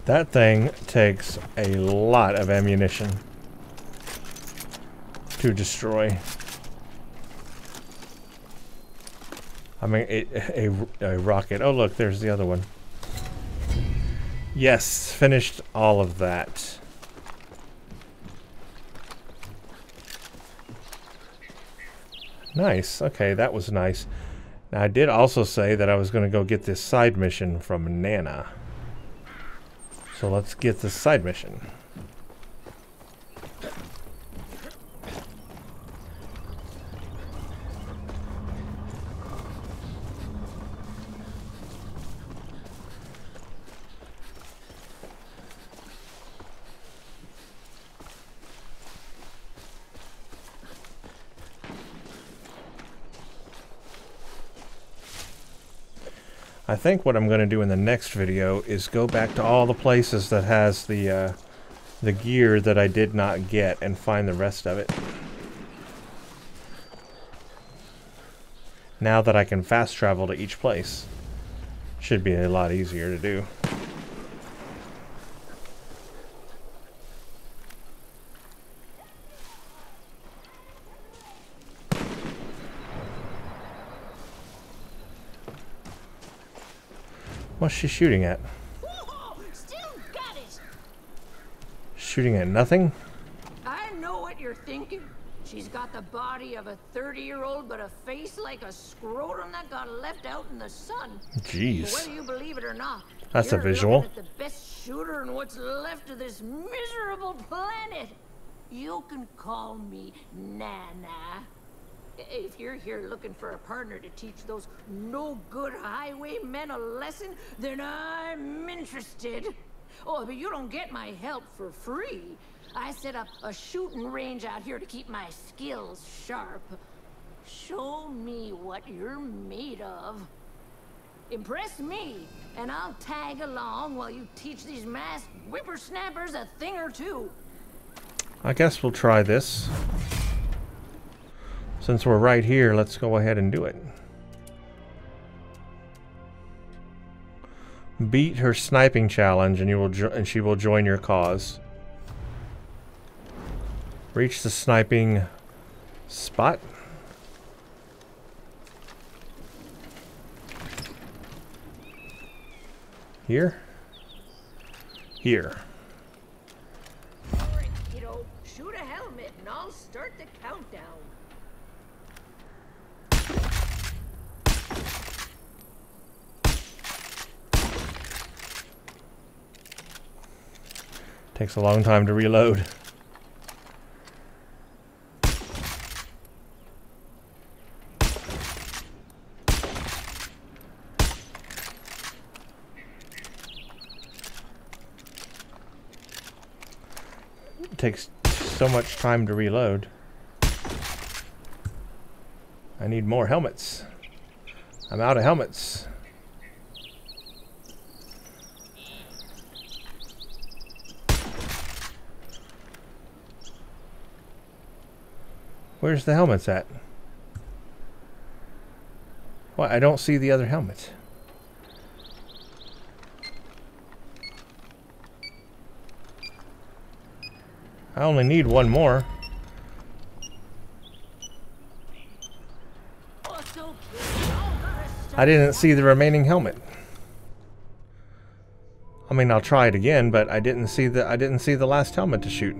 That thing takes a lot of ammunition to destroy. I mean, a, a, a rocket. Oh, look, there's the other one. Yes, finished all of that. Nice. Okay, that was nice. Now, I did also say that I was going to go get this side mission from Nana. So let's get this side mission. I think what I'm going to do in the next video is go back to all the places that has the uh, the gear that I did not get and find the rest of it. Now that I can fast travel to each place, should be a lot easier to do. What's she shooting at? Shooting at nothing? I know what you're thinking. She's got the body of a thirty-year-old, but a face like a scrotum that got left out in the sun. Jeez. Whether you believe it or not, that's you're a visual. Looking at the best shooter on what's left of this miserable planet. You can call me Nana. If you're here looking for a partner to teach those no-good highwaymen a lesson, then I'm interested. Oh, but you don't get my help for free. I set up a shooting range out here to keep my skills sharp. Show me what you're made of. Impress me, and I'll tag along while you teach these masked whippersnappers a thing or two. I guess we'll try this. Since we're right here, let's go ahead and do it. Beat her sniping challenge and you will jo and she will join your cause. Reach the sniping spot. Here. Here. All right, kiddo. Shoot a helmet and I'll start the countdown. Takes a long time to reload. It takes so much time to reload. I need more helmets. I'm out of helmets. Where's the helmets at? What? I don't see the other helmet. I only need one more. I didn't see the remaining helmet. I mean, I'll try it again, but I didn't see the I didn't see the last helmet to shoot.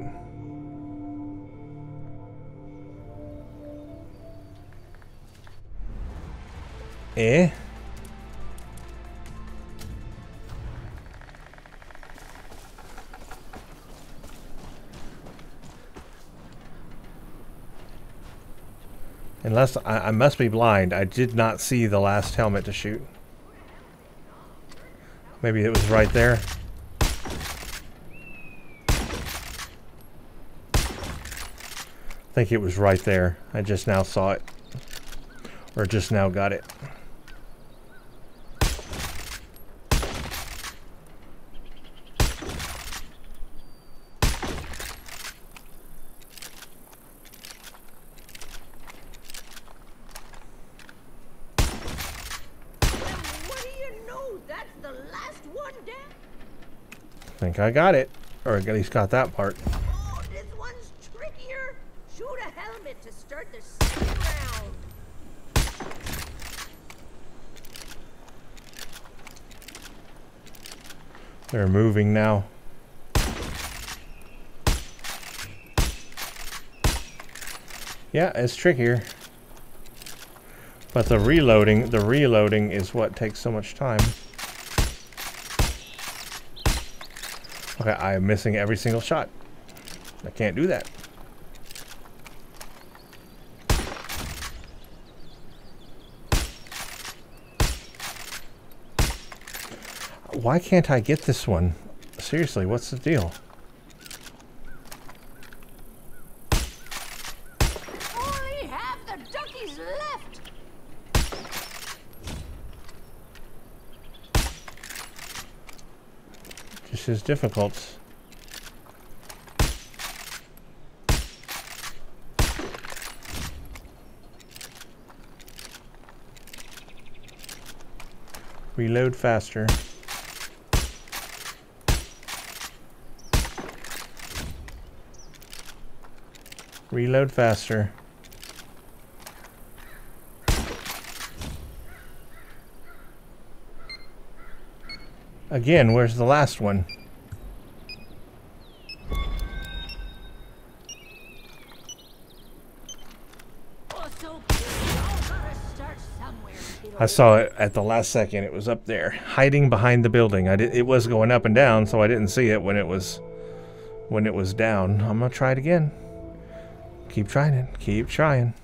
Eh? Unless I, I must be blind. I did not see the last helmet to shoot. Maybe it was right there. I think it was right there. I just now saw it. Or just now got it. I got it, or at least got that part. Oh, this one's trickier. Shoot a helmet to start the second round. They're moving now. Yeah, it's trickier. But the reloading, the reloading is what takes so much time. Okay, I'm missing every single shot. I can't do that. Why can't I get this one? Seriously, what's the deal? Only half the duckies left. This is difficult. Reload faster. Reload faster. Again, where's the last one? I saw it at the last second. It was up there, hiding behind the building. I did, it was going up and down, so I didn't see it when it was when it was down. I'm gonna try it again. Keep trying it. Keep trying.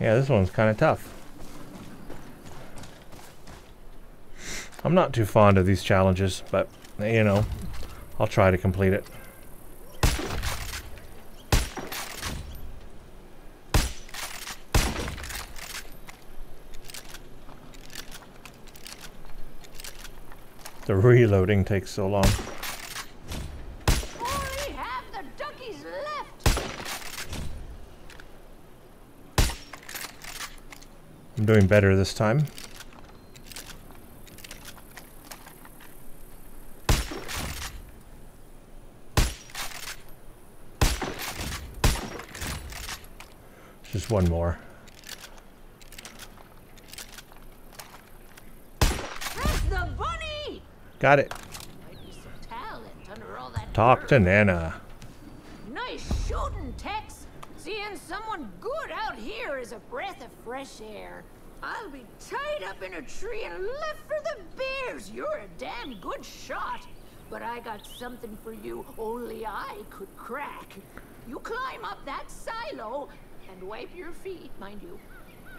Yeah, this one's kind of tough. I'm not too fond of these challenges, but, you know, I'll try to complete it. The reloading takes so long. Only have the duckies left. I'm doing better this time. Just one more. Got it. Talk to Nana. Nice shooting, Tex. Seeing someone good out here is a breath of fresh air. I'll be tied up in a tree and left for the bears. You're a damn good shot. But I got something for you only I could crack. You climb up that silo and wipe your feet, mind you.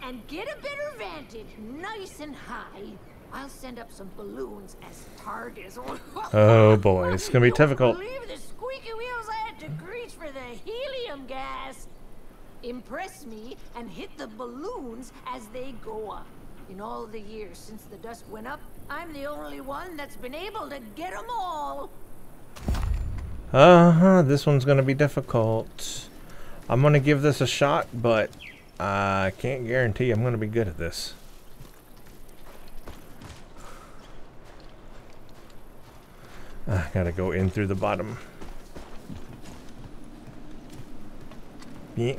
And get a better vantage, nice and high. I'll send up some balloons as targets. Oh boy, it's gonna be difficult. Believe the squeaky wheels I had to grease for the helium gas. Impress me and hit the balloons as they go up. In all the years since the dust went up, I'm the only one that's been able to get them all. Uh huh. This one's gonna be difficult. I'm gonna give this a shot, but I can't guarantee I'm gonna be good at this. I gotta go in through the bottom. Yeah.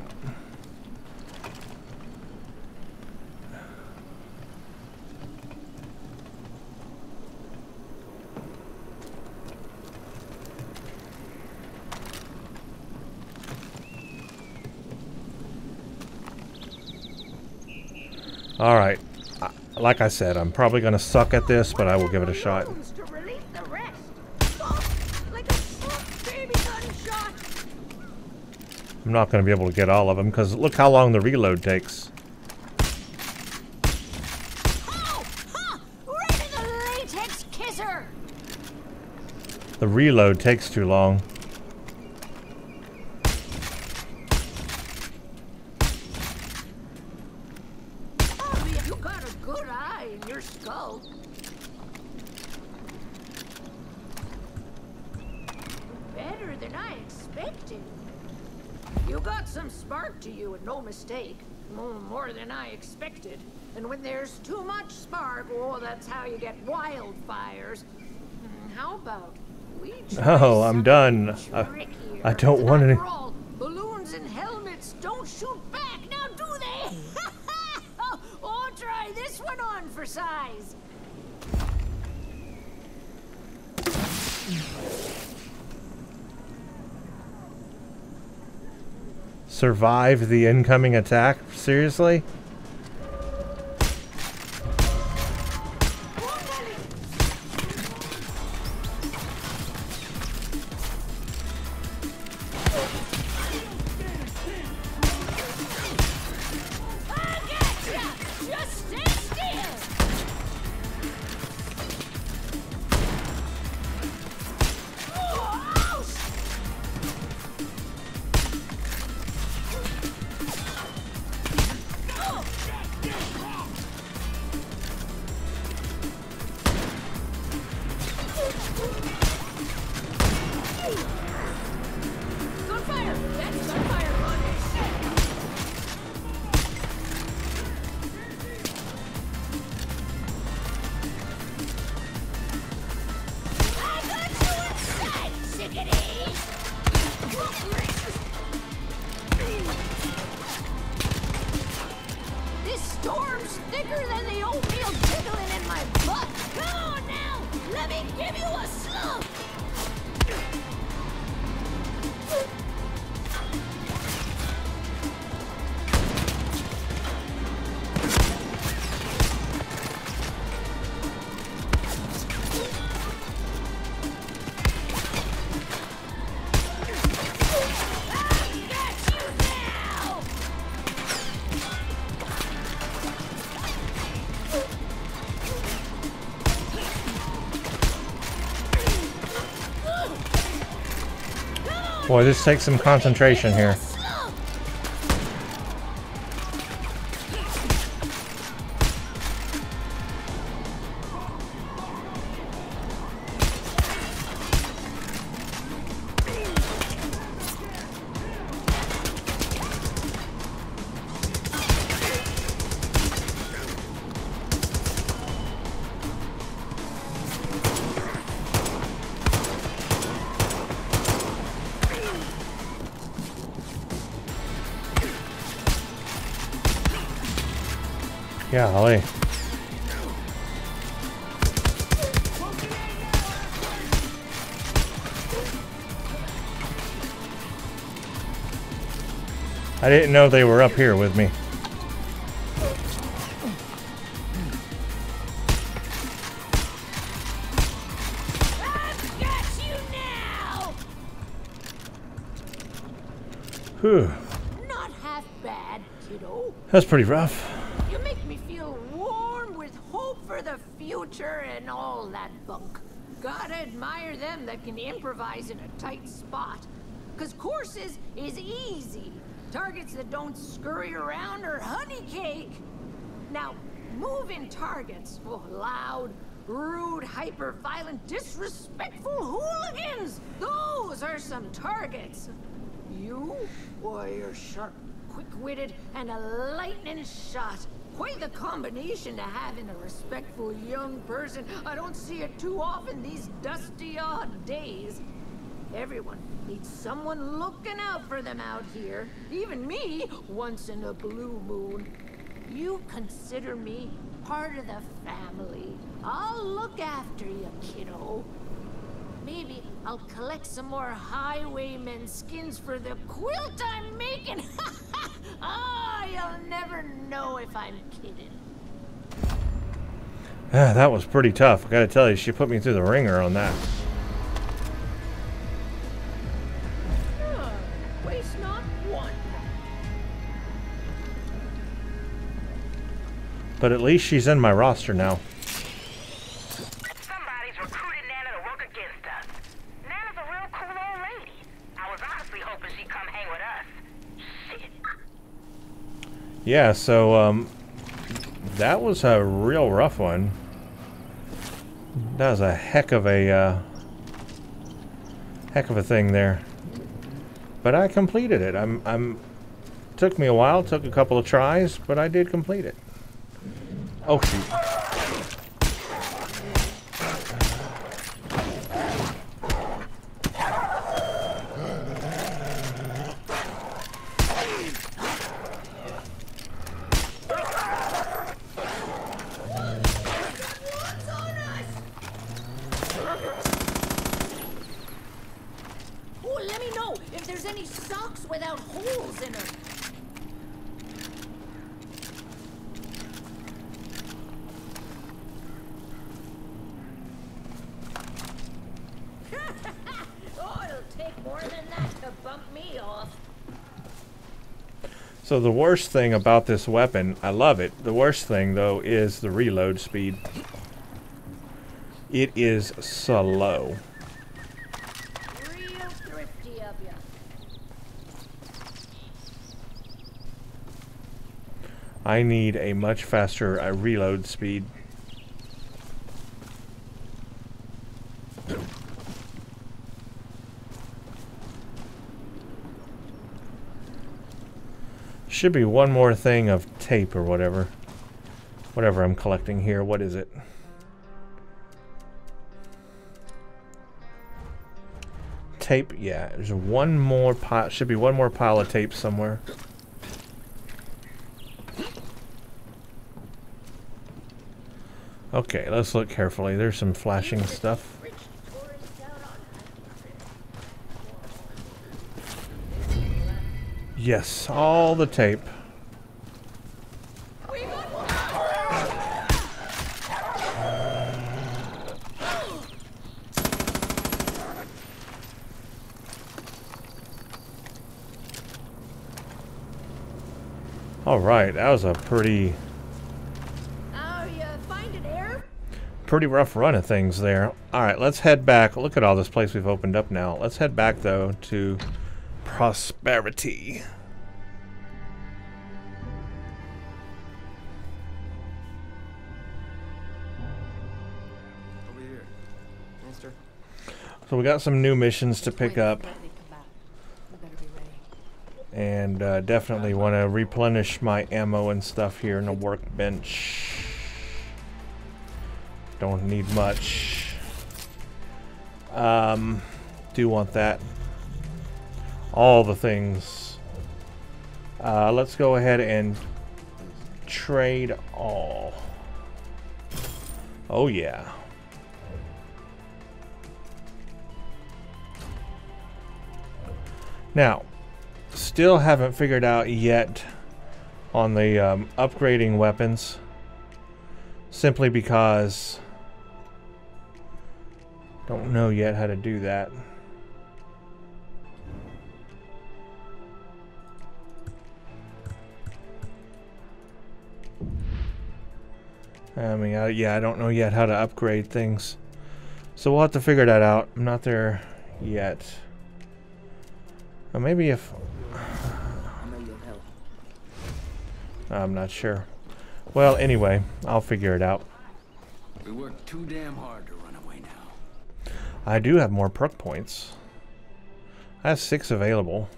All right. I, like I said, I'm probably gonna suck at this, but I will give it a shot. I'm not going to be able to get all of them because look how long the reload takes. Oh, huh, right in the latex kisser. The reload takes too long. Oh, you got a good eye in your skull. Better than I expected. You got some spark to you, and no mistake. More than I expected. And when there's too much spark, oh, that's how you get wildfires. How about we? Oh, I'm done. I, I don't want any. All, balloons and helmets don't shoot back now, do they? Oh, try this one on for size. Survive the incoming attack? Seriously? storm's thicker than the oatmeal jiggling in my butt. Come on now, let me give you a slump. Boy, this takes some concentration here. Golly. I didn't know they were up here with me. I've got you now. Whew. Not half bad, kiddo. That's pretty rough. And all that bunk. Gotta admire them that can improvise in a tight spot. Cause courses is easy. Targets that don't scurry around are honey cake. Now, moving targets, oh, loud, rude, hyper-violent, disrespectful hooligans. Those are some targets. You? Boy, you're sharp, quick-witted, and a lightning shot. Quite the combination to have in a respectful young person. I don't see it too often these dusty odd days. Everyone needs someone looking out for them out here. Even me, once in a blue moon. You consider me part of the family. I'll look after you, kiddo. Maybe I'll collect some more highwaymen skins for the quilt I'm making. Ah, oh, you'll never know if I'm kidding. Ah, that was pretty tough. I gotta tell you, she put me through the ringer on that. Oh, waste not one. But at least she's in my roster now. Somebody's recruited Nana to work against us. Nana's a real cool old lady. I was honestly hoping she'd come hang with us. Yeah, so um, that was a real rough one. That was a heck of a uh, heck of a thing there. But I completed it. I'm, I'm. Took me a while. Took a couple of tries, but I did complete it. Oh shoot. So the worst thing about this weapon, I love it, the worst thing though is the reload speed. It is slow. Real thrifty of you. I need a much faster uh, reload speed. Should be one more thing of tape or whatever. Whatever I'm collecting here, what is it? Tape, yeah. There's one more pile, should be one more pile of tape somewhere. Okay, let's look carefully. There's some flashing stuff. Yes, all the tape. All right, that was a pretty pretty rough run of things there. All right, let's head back. Look at all this place we've opened up now. Let's head back though to Prosperity. Over here, Mister. So we got some new missions to pick up, and uh, definitely want to replenish my ammo and stuff here in the workbench. Don't need much. Um, do want that. All the things. Uh, let's go ahead and trade all. Oh yeah. Now, still haven't figured out yet on the um, upgrading weapons, simply because don't know yet how to do that. I mean, I, yeah, I don't know yet how to upgrade things. So we'll have to figure that out. I'm not there yet. Or maybe if... I'm not sure. Well, anyway, I'll figure it out. We worked too damn hard to run away now. I do have more perk points. I have six available.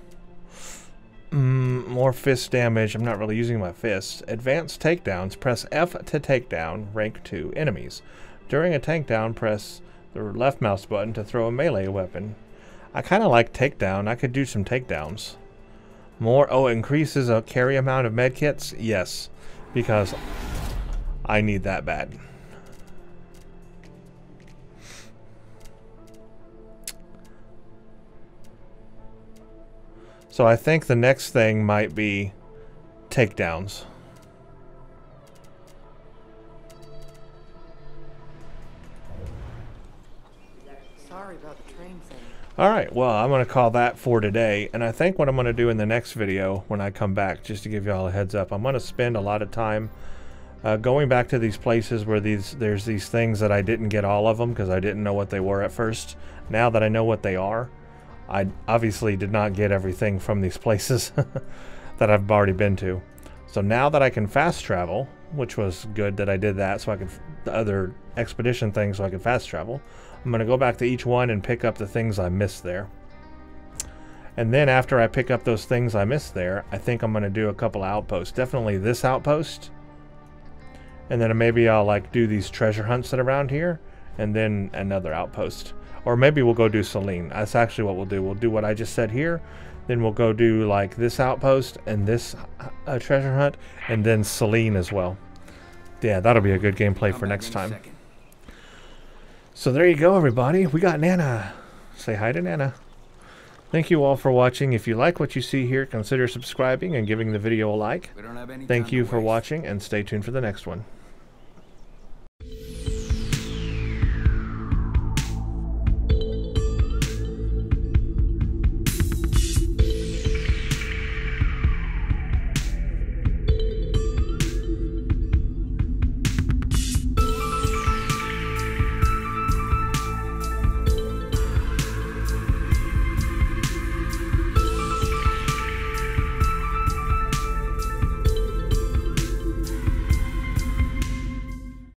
Mm, more fist damage. I'm not really using my fists. Advanced takedowns. Press F to take down rank two enemies. During a takedown, press the left mouse button to throw a melee weapon. I kind of like takedown. I could do some takedowns. More. Oh, increases a carry amount of medkits? Yes, because I need that bad. So I think the next thing might be takedowns. Sorry about the train thing. All right, well, I'm going to call that for today. And I think what I'm going to do in the next video when I come back, just to give you all a heads up, I'm going to spend a lot of time uh, going back to these places where these there's these things that I didn't get all of them because I didn't know what they were at first. Now that I know what they are, I obviously did not get everything from these places that I've already been to. So now that I can fast travel, which was good that I did that, so I could the other expedition thing, so I could fast travel. I'm gonna go back to each one and pick up the things I missed there. And then after I pick up those things I missed there, I think I'm gonna do a couple outposts. Definitely this outpost. And then maybe I'll like do these treasure hunts that are around here, and then another outpost. Or maybe we'll go do Selene. That's actually what we'll do. We'll do what I just said here. Then we'll go do like this outpost and this uh, treasure hunt. And then Selene as well. Yeah, that'll be a good gameplay for next time. So there you go, everybody. We got Nana. Say hi to Nana. Thank you all for watching. If you like what you see here, consider subscribing and giving the video a like. Thank you for watching and stay tuned for the next one.